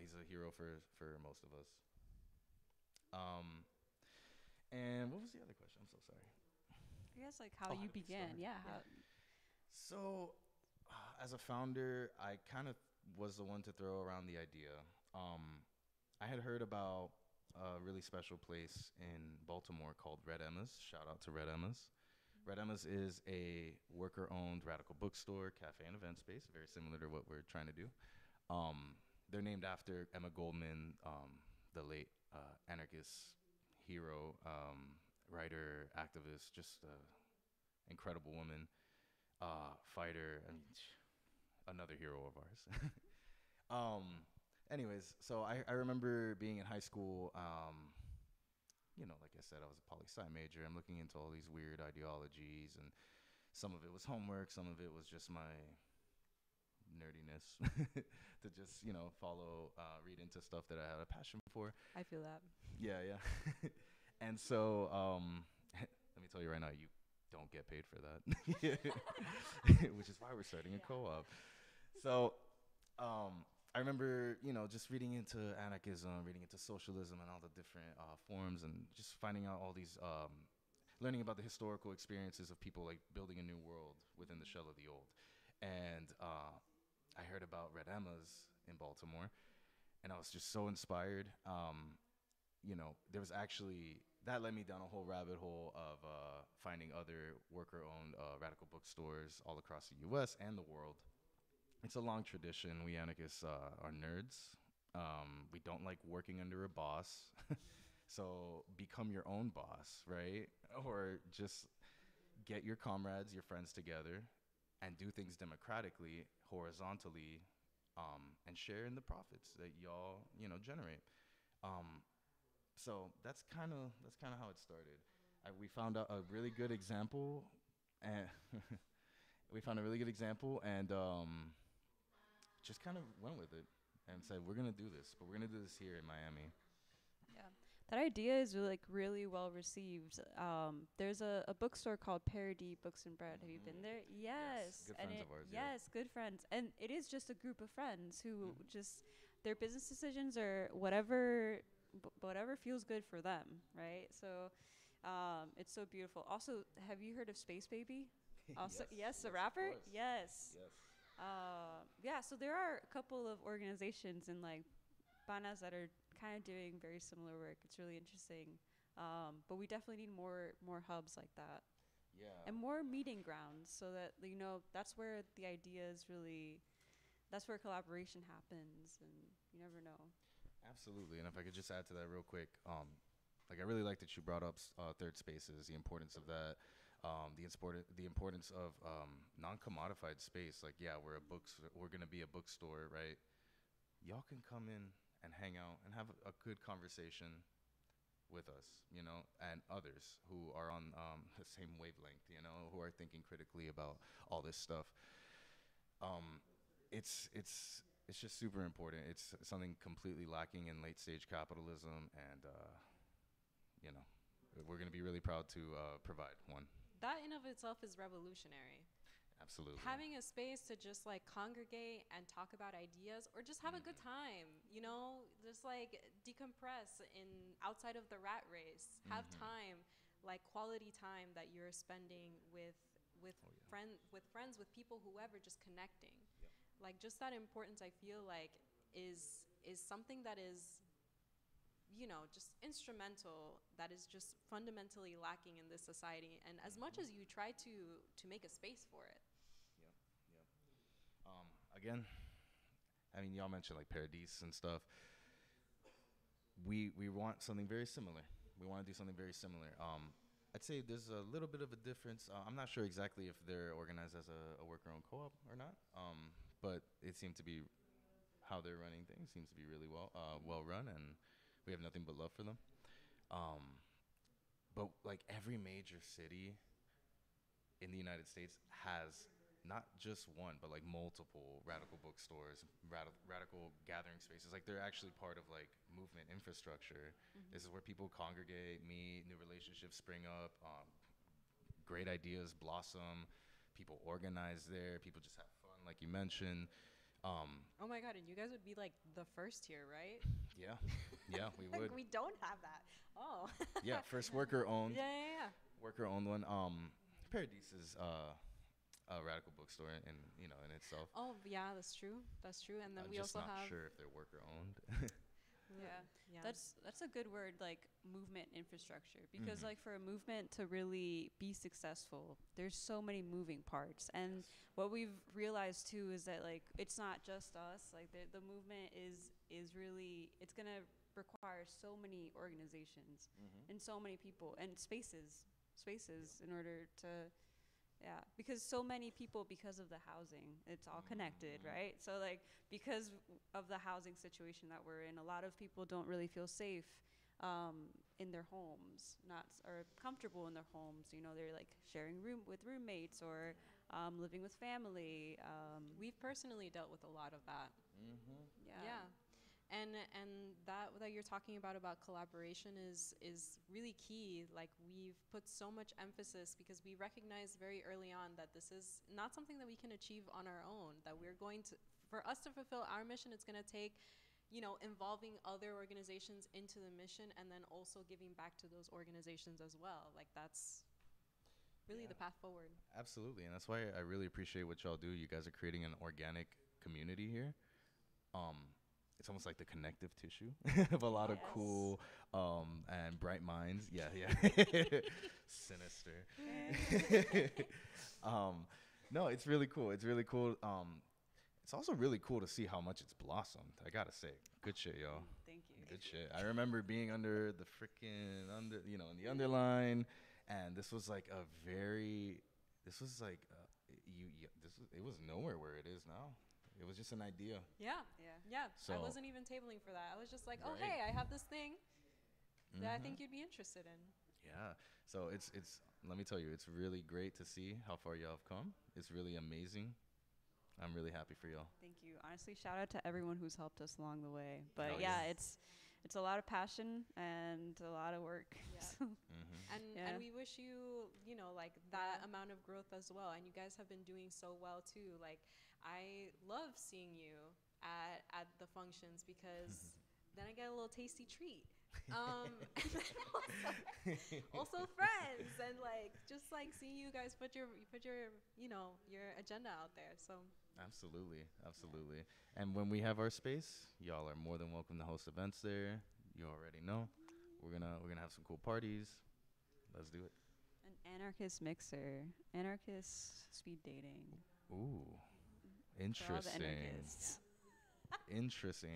He's a hero for most of us. And what was the other question? I'm so sorry. I guess like how you began, yeah. How. So as a founder, I kind of was the one to throw around the idea. I had heard about a really special place in Baltimore called Red Emma's. Shout out to Red Emma's. Red Emma's is a worker-owned radical bookstore, cafe, and event space, very similar to what we're trying to do. They're named after Emma Goldman, the late anarchist hero, writer, activist, just an incredible woman, fighter. I mean, another hero of ours. Anyways, so I remember being in high school, you know, like I said, I was a poli-sci major. I'm looking into all these weird ideologies and Some of it was homework. Some of it was just my nerdiness to just, you know, follow, read into stuff that I had a passion for. I feel that. Yeah, yeah. And so let me tell you right now, you don't get paid for that, which is why we're starting a co-op. So I remember, you know, just reading into anarchism, reading into socialism and all the different forms, and just finding out all these, learning about the historical experiences of people like building a new world within the shell of the old. And I heard about Red Emma's in Baltimore, and I was just so inspired. You know, there was actually, that led me down a whole rabbit hole of finding other worker-owned radical bookstores all across the U.S. and the world. It's a long tradition. We anarchists are nerds. We don't like working under a boss. So become your own boss, right? Or just get your comrades, your friends together, and do things democratically, horizontally, and share in the profits that y'all, you know, generate. So that's kind of how it started. We found out a really good example, and just kind of went with it and said, we're going to do this, but we're going to do this here in Miami. Yeah. That idea is like really well received. There's a bookstore called Parody Books and Bread. Mm-hmm. Have you been there? Yes. Good friends of ours. Yes, yeah. Good friends. And it is just a group of friends who just, their business decisions are whatever feels good for them, right? So it's so beautiful. Also, have you heard of Space Baby? Also, yes, the rapper? Yes. Yes. Yeah, so there are a couple of organizations in like Panas that are kind of doing very similar work. It's really interesting. But we definitely need more hubs like that. Yeah. And more meeting grounds so that, you know, that's where the ideas really, that's where collaboration happens, and you never know. Absolutely. And if I could just add to that real quick, like I really like that you brought up third spaces, the importance of that. The importance of non-commodified space. Like, yeah, we're gonna be a bookstore, right? Y'all can come in and hang out and have a good conversation with us, you know, and others who are on the same wavelength, you know, who are thinking critically about all this stuff. It's just super important. It's something completely lacking in late-stage capitalism, and you know, we're gonna be really proud to provide one. That in of itself is revolutionary. Absolutely. Having a space to just like congregate and talk about ideas, or just have a good time, you know, just like decompress in outside of the rat race. Have time, like quality time that you're spending with friends, with people, whoever, just connecting. Yep. Like just that importance, I feel like is something that is, you know, just instrumental, that is just fundamentally lacking in this society. And as much as you try to make a space for it. Yeah, yeah. Again, I mean, y'all mentioned like Paradise and stuff. We want something very similar. We want to do something very similar. I'd say there's a little bit of a difference. I'm not sure exactly if they're organized as a worker-owned co-op or not, but it seemed to be how they're running things seems to be really well run, and we have nothing but love for them. But like every major city in the United States has not just one, but like multiple radical bookstores, radical gathering spaces. Like they're actually part of like movement infrastructure. This is where people congregate, meet, new relationships spring up, great ideas blossom, people organize there, people just have fun, like you mentioned. Oh my God, and you guys would be like the first here, right? Yeah, yeah, we would. Like we don't have that. Oh. Yeah, first worker-owned. Yeah. Worker-owned one. Paradise is a radical bookstore in itself. Oh, yeah, that's true. That's true. And then we also have... I'm just not sure if they're worker-owned. Yeah. That's a good word, like movement infrastructure, because like for a movement to really be successful, there's so many moving parts. And what we've realized too is that like it's not just us. Like the movement is really, it's gonna require so many organizations and so many people and spaces in order to, because so many people, because of the housing, it's all connected, right? So like because of the housing situation that we're in, a lot of people don't really feel safe in their homes, or comfortable in their homes. You know, they're like sharing room with roommates or living with family. We've personally dealt with a lot of that. Mm-hmm. Yeah. Yeah. And that you're talking about collaboration is really key. Like, we've put so much emphasis because we recognized very early on that this is not something that we can achieve on our own, that we're going to, for us to fulfill our mission, it's going to take, you know, involving other organizations into the mission and then also giving back to those organizations as well. Like, that's really the path forward. Absolutely, and that's why I really appreciate what y'all do. You guys are creating an organic community here. It's almost like the connective tissue of a lot of cool and bright minds. Yeah, yeah. Sinister. No, it's really cool. It's really cool. It's also really cool to see how much it's blossomed. I got to say, good shit, y'all. Thank you. Good shit. I remember being under the freaking, you know, in the underline. And this was like a very, this was like, it was nowhere where it is now. It was just an idea. Yeah, yeah, yeah. So I wasn't even tabling for that. I was just like, oh, hey, I have this thing that I think you'd be interested in. Yeah. So it's. Let me tell you, it's really great to see how far y'all have come. It's really amazing. I'm really happy for y'all. Thank you. Honestly, shout out to everyone who's helped us along the way. But it's a lot of passion and a lot of work. Yeah. And we wish you, you know, like that amount of growth as well. And you guys have been doing so well too. Like, I love seeing you at the functions because then I get a little tasty treat. Also friends, and like just like seeing you guys put your you know, your agenda out there. So absolutely And when we have our space, y'all are more than welcome to host events there. You already know we're gonna have some cool parties. Let's do it. An anarchist mixer, anarchist speed dating. Ooh, interesting. Interesting.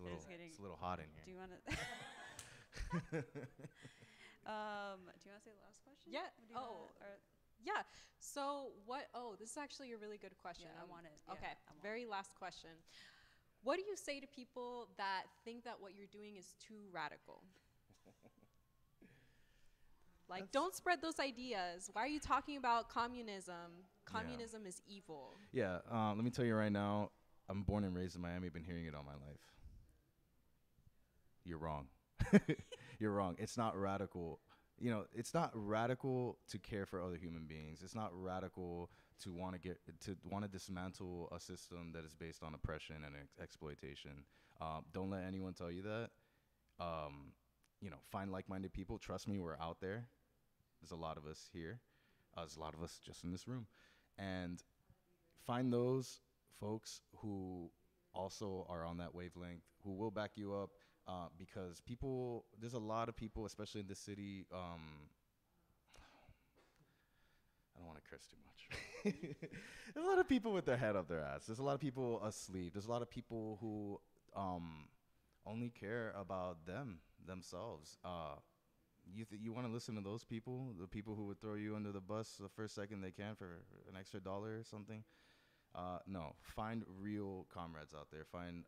It's a little hot in here. Do you want to? Do you want to say the last question? Yeah. Yeah. So what? Oh, this is actually a really good question. Yeah, I want it. Okay. Yeah, very last question. What do you say to people that think that what you're doing is too radical? Like, don't spread those ideas. Why are you talking about communism? Communism is evil. Yeah. Let me tell you right now. I'm born and raised in Miami, been hearing it all my life. You're wrong. You're wrong. It's not radical. You know, it's not radical to care for other human beings. It's not radical to want to dismantle a system that is based on oppression and exploitation. Don't let anyone tell you that. You know, find like-minded people. Trust me, we're out there. There's a lot of us here. There's a lot of us just in this room. And find those folks who also are on that wavelength, who will back you up, because people, there's a lot of people, especially in this city, I don't want to curse too much. There's a lot of people with their head up their ass. There's a lot of people asleep. There's a lot of people who only care about themselves. You want to listen to those people, the people who would throw you under the bus the first second they can for an extra dollar or something? No, find real comrades out there. Find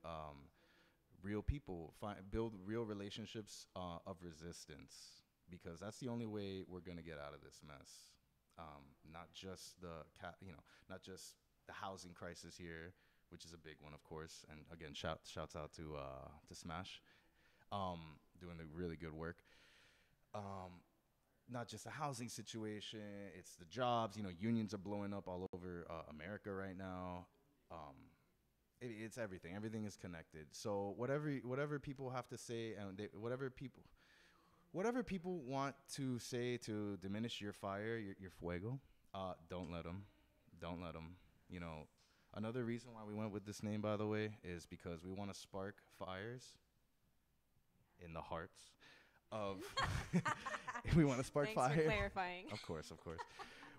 real people. Build real relationships of resistance, because that's the only way we're gonna get out of this mess. Not just the housing crisis here, which is a big one, of course. And again, shouts out to Smash, doing the really good work. Not just the housing situation, it's the jobs. You know, unions are blowing up all over America right now. It's everything. Everything is connected. So whatever people have to say, and whatever people want to say to diminish your fire, your fuego, don't let them. Don't let them. You know, another reason why we went with this name, by the way, is because we want to spark fires in the hearts of we want to spark fire. Thanks for clarifying. Of course.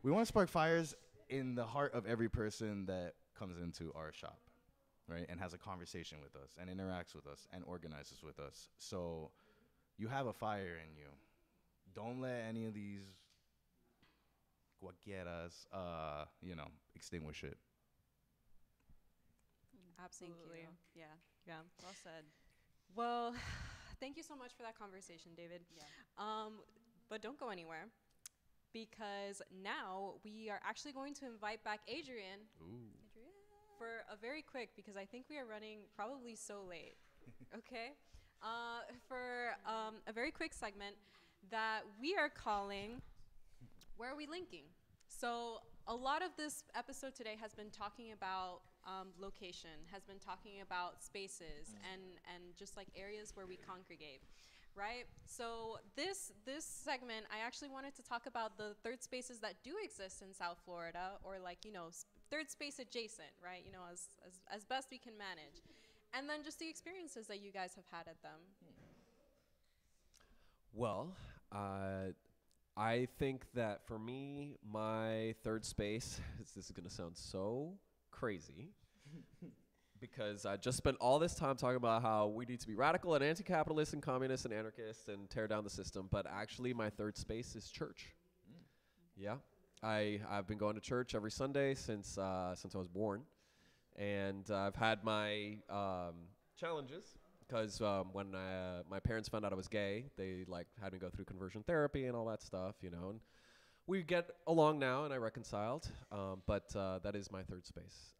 We want to spark fires in the heart of every person that comes into our shop, right? And has a conversation with us and interacts with us and organizes with us. So you have a fire in you. Don't let any of these guagueras, you know, extinguish it. Absolutely. Yeah. Yeah. Well said. Well, thank you so much for that conversation, David. Yeah. But don't go anywhere, because now we are actually going to invite back Adrian. Ooh. Adrian. For a very quick, because I think we are running probably so late, okay? For a very quick segment that we are calling, Where Are We Linking? So a lot of this episode today has been talking about location, has been talking about spaces, and just like areas where we congregate, right? So this segment, I actually wanted to talk about the third spaces that do exist in South Florida, or like, you know, third space adjacent, right? You know, as best we can manage. And then just the experiences that you guys have had at them. Well, I think that for me, my third space, this is going to sound so crazy, because I just spent all this time talking about how we need to be radical and anti-capitalist and communist and anarchist and tear down the system. But actually, my third space is church. Mm. Yeah. I've been going to church every Sunday since I was born. And I've had my challenges, because when my parents found out I was gay, they like had me go through conversion therapy and all that stuff, you know. And we get along now, and I reconciled. But that is my third space.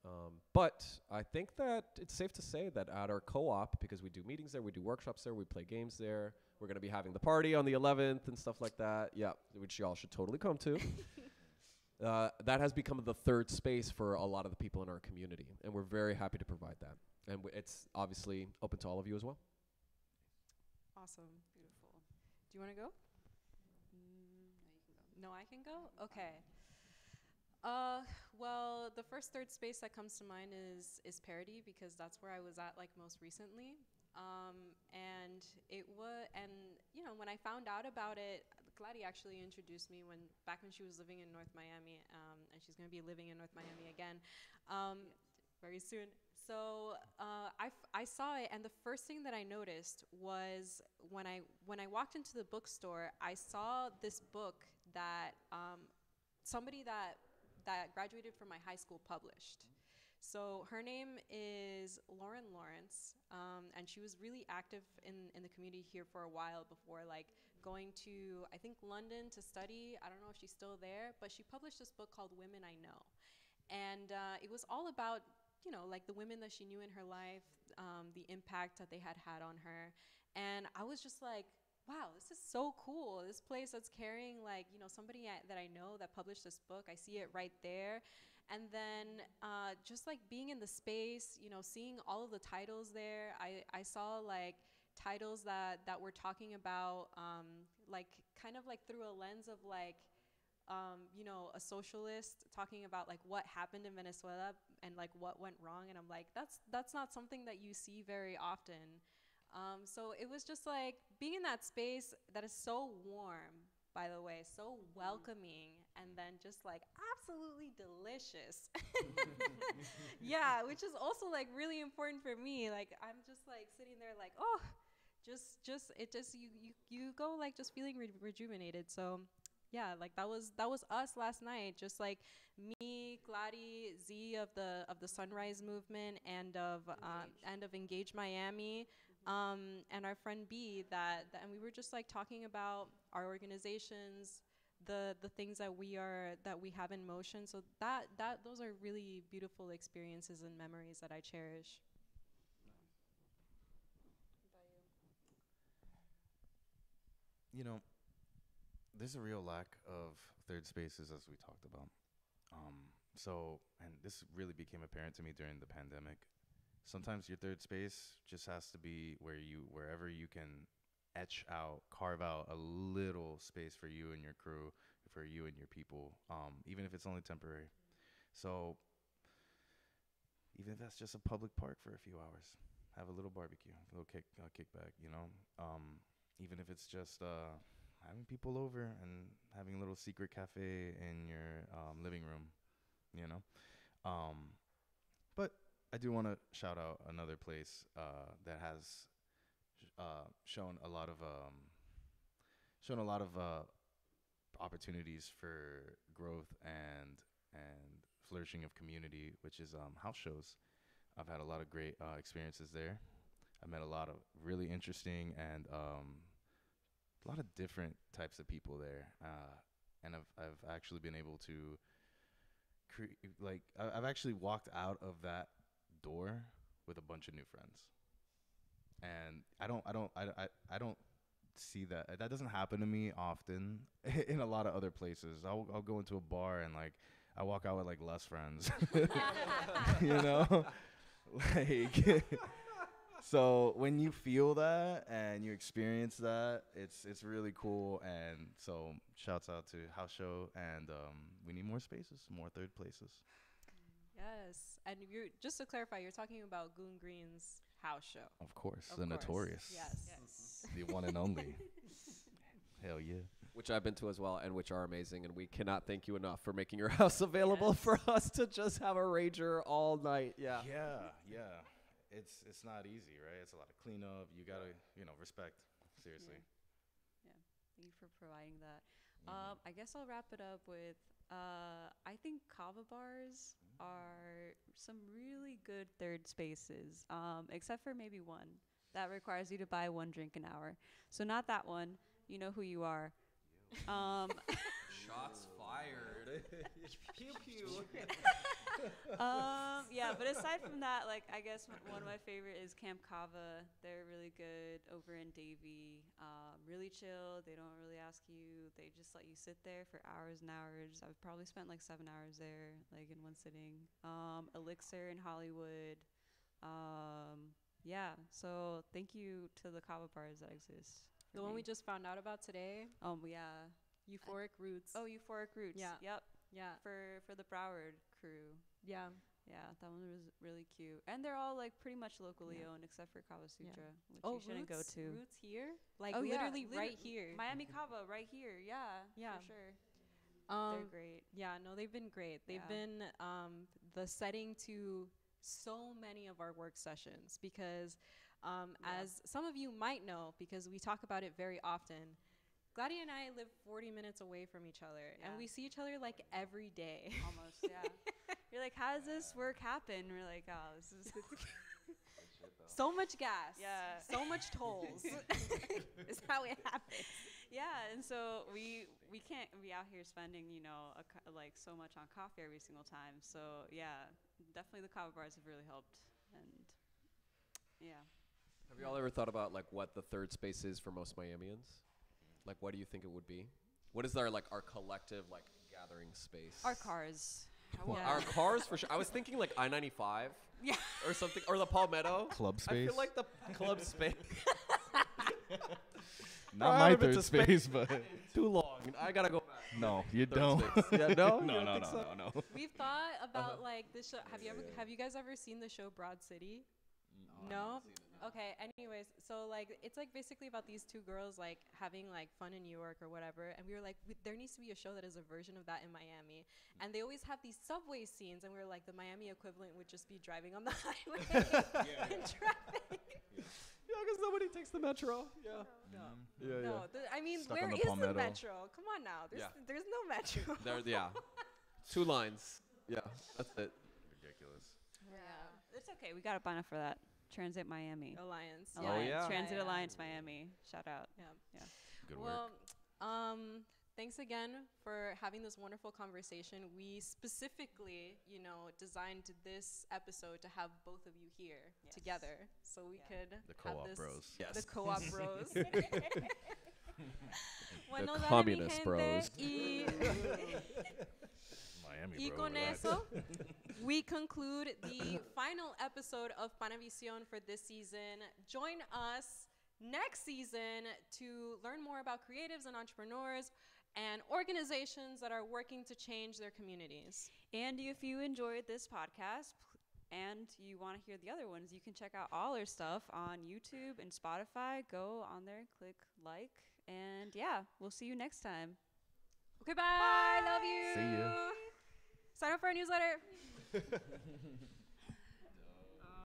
But I think that it's safe to say that at our co-op, because we do meetings there, we do workshops there, we play games there. We're going to be having the party on the 11th and stuff like that. Yeah, which y'all should totally come to. That has become the third space for a lot of the people in our community, and we're very happy to provide that. And it's obviously open to all of you as well. Awesome, beautiful. Do you want to go? No, you can go. No, I can go? Okay. Well, the first third space that comes to mind is parody, because that's where I was at like most recently. And you know, when I found out about it, Clary actually introduced me back when she was living in North Miami, and she's going to be living in North Miami again, very soon. So I saw it, and the first thing that I noticed was when I walked into the bookstore, I saw this book that somebody that graduated from my high school published. So her name is Lauren Lawrence, and she was really active in the community here for a while before like going to, I think, London to study. I don't know if she's still there, but she published this book called Women I Know. And it was all about, you know, like the women that she knew in her life, the impact that they had on her. And I was just like, wow, this is so cool. This place that's carrying like, you know, somebody that I know that published this book, I see it right there. And then just like being in the space, you know, seeing all of the titles there, I saw like titles that were talking about like kind of like through a lens of like, you know, a socialist talking about like what happened in Venezuela and like what went wrong. And I'm like, that's not something that you see very often. So it was just like being in that space that is so warm, by the way, so welcoming, and then just like absolutely delicious. Yeah, which is also like really important for me. Like I'm just like sitting there like, oh, just you go like just feeling rejuvenated. So yeah, like that was us last night. Just like me, Clary, Z of the Sunrise Movement and of Engage Miami. And our friend B, and we were just like talking about our organizations, the things that we have in motion. So those are really beautiful experiences and memories that I cherish. You know, there's a real lack of third spaces, as we talked about. And this really became apparent to me during the pandemic. Sometimes your third space just has to be wherever you can carve out a little space for you and your crew, for you and your people, even if it's only temporary. So even if that's just a public park for a few hours, have a little barbecue, a little kickback, you know? Even if it's just having people over and having a little secret cafe in your living room, you know? But I do want to shout out another place that has shown a lot of opportunities for growth and flourishing of community, which is house shows. I've had a lot of great experiences there. I met a lot of really interesting and a lot of different types of people there. And I've actually been able to I've actually walked out of that door with a bunch of new friends. And I don't see that. That doesn't happen to me often in a lot of other places. I'll go into a bar and like I walk out with like less friends. You know? Like so when you feel that and you experience that, it's really cool. And so shouts out to House Show, and we need more spaces, more third places. Yes. And you, just to clarify, you're talking about Goon Green's House Show. Of course. The notorious. Yes. The one and only. Hell yeah. Which I've been to as well, and which are amazing. And we cannot thank you enough for making your house available for us to just have a rager all night. Yeah. Yeah. Yeah. It's not easy, right? It's a lot of cleanup. You got to, respect. Seriously. Yeah. Thank you for providing that. I guess I'll wrap it up with I think kava bars are some really good third spaces, except for maybe one that requires you to buy one drink an hour. So not that one. You know who you are. Shots fired. Pew pew. Yeah, but aside from that, like I guess one of my favorite is Camp Kava. They're really good over in Davie. Really chill. They don't really ask you. They just let you sit there for hours and hours. I've probably spent like 7 hours there, like in one sitting. Elixir in Hollywood. Yeah. So thank you to the Kava bars that exist. The one we just found out about today. Yeah. Euphoric Roots. Oh, Euphoric Roots. Yeah. Yep. Yeah. For the Broward crew. Yeah. Yeah, that one was really cute. And they're all like pretty much locally owned except for Kava Sutra, which you shouldn't go to. Roots here? Like literally right here. Miami Kava right here. Yeah. Yeah. For sure. They're great. Yeah, no, they've been great. They've been the setting to so many of our work sessions because as some of you might know, because we talk about it very often, Gladia and I live 40 minutes away from each other, and we see each other like every day. Almost, yeah. You're like, how does this work happen? We're like, oh, this is so much gas, so much tolls. It's how it happens. Yeah, and so we can't be out here spending, like so much on coffee every single time. So yeah, definitely the kava bars have really helped, and Have you all ever thought about like what the third space is for most Miamians? Like, what do you think it would be? What is our collective, gathering space? Our cars. Well, yeah. Our cars, for sure. I was thinking, I-95 or something, or the Palmetto. Club space. I feel like the club space. Not my third space, but. Too long. I got to go back. No, you don't. Yeah, no. We've thought about, this show. Have you guys ever seen the show Broad City? No? Okay, anyways, so it's basically about these two girls having fun in New York or whatever, and we were there needs to be a show that is a version of that in Miami. And they always have these subway scenes, and we were the Miami equivalent would just be driving on the highway in traffic. Yeah, because nobody takes the metro. Yeah. Where is the metro? Come on now. There's no metro. Two lines. Yeah, that's it. Ridiculous. Yeah. It's okay. We got a banner for that. Transit Miami. Alliance. Alliance. Oh, yeah. Transit Alliance Miami. Shout out. Yeah. Yeah. Good work. Well, thanks again for having this wonderful conversation. We specifically, designed this episode to have both of you here together so we could have this. Bros. Yes. The co-op bros. The communist bros. Miami, bro, con eso, we conclude the final episode of Panavisión for this season. Join us next season to learn more about creatives and entrepreneurs and organizations that are working to change their communities. And if you enjoyed this podcast and you want to hear the other ones, you can check out all our stuff on YouTube and Spotify. Go on there, click like, and we'll see you next time. Okay, bye. Love you. See you. Sign up for our newsletter.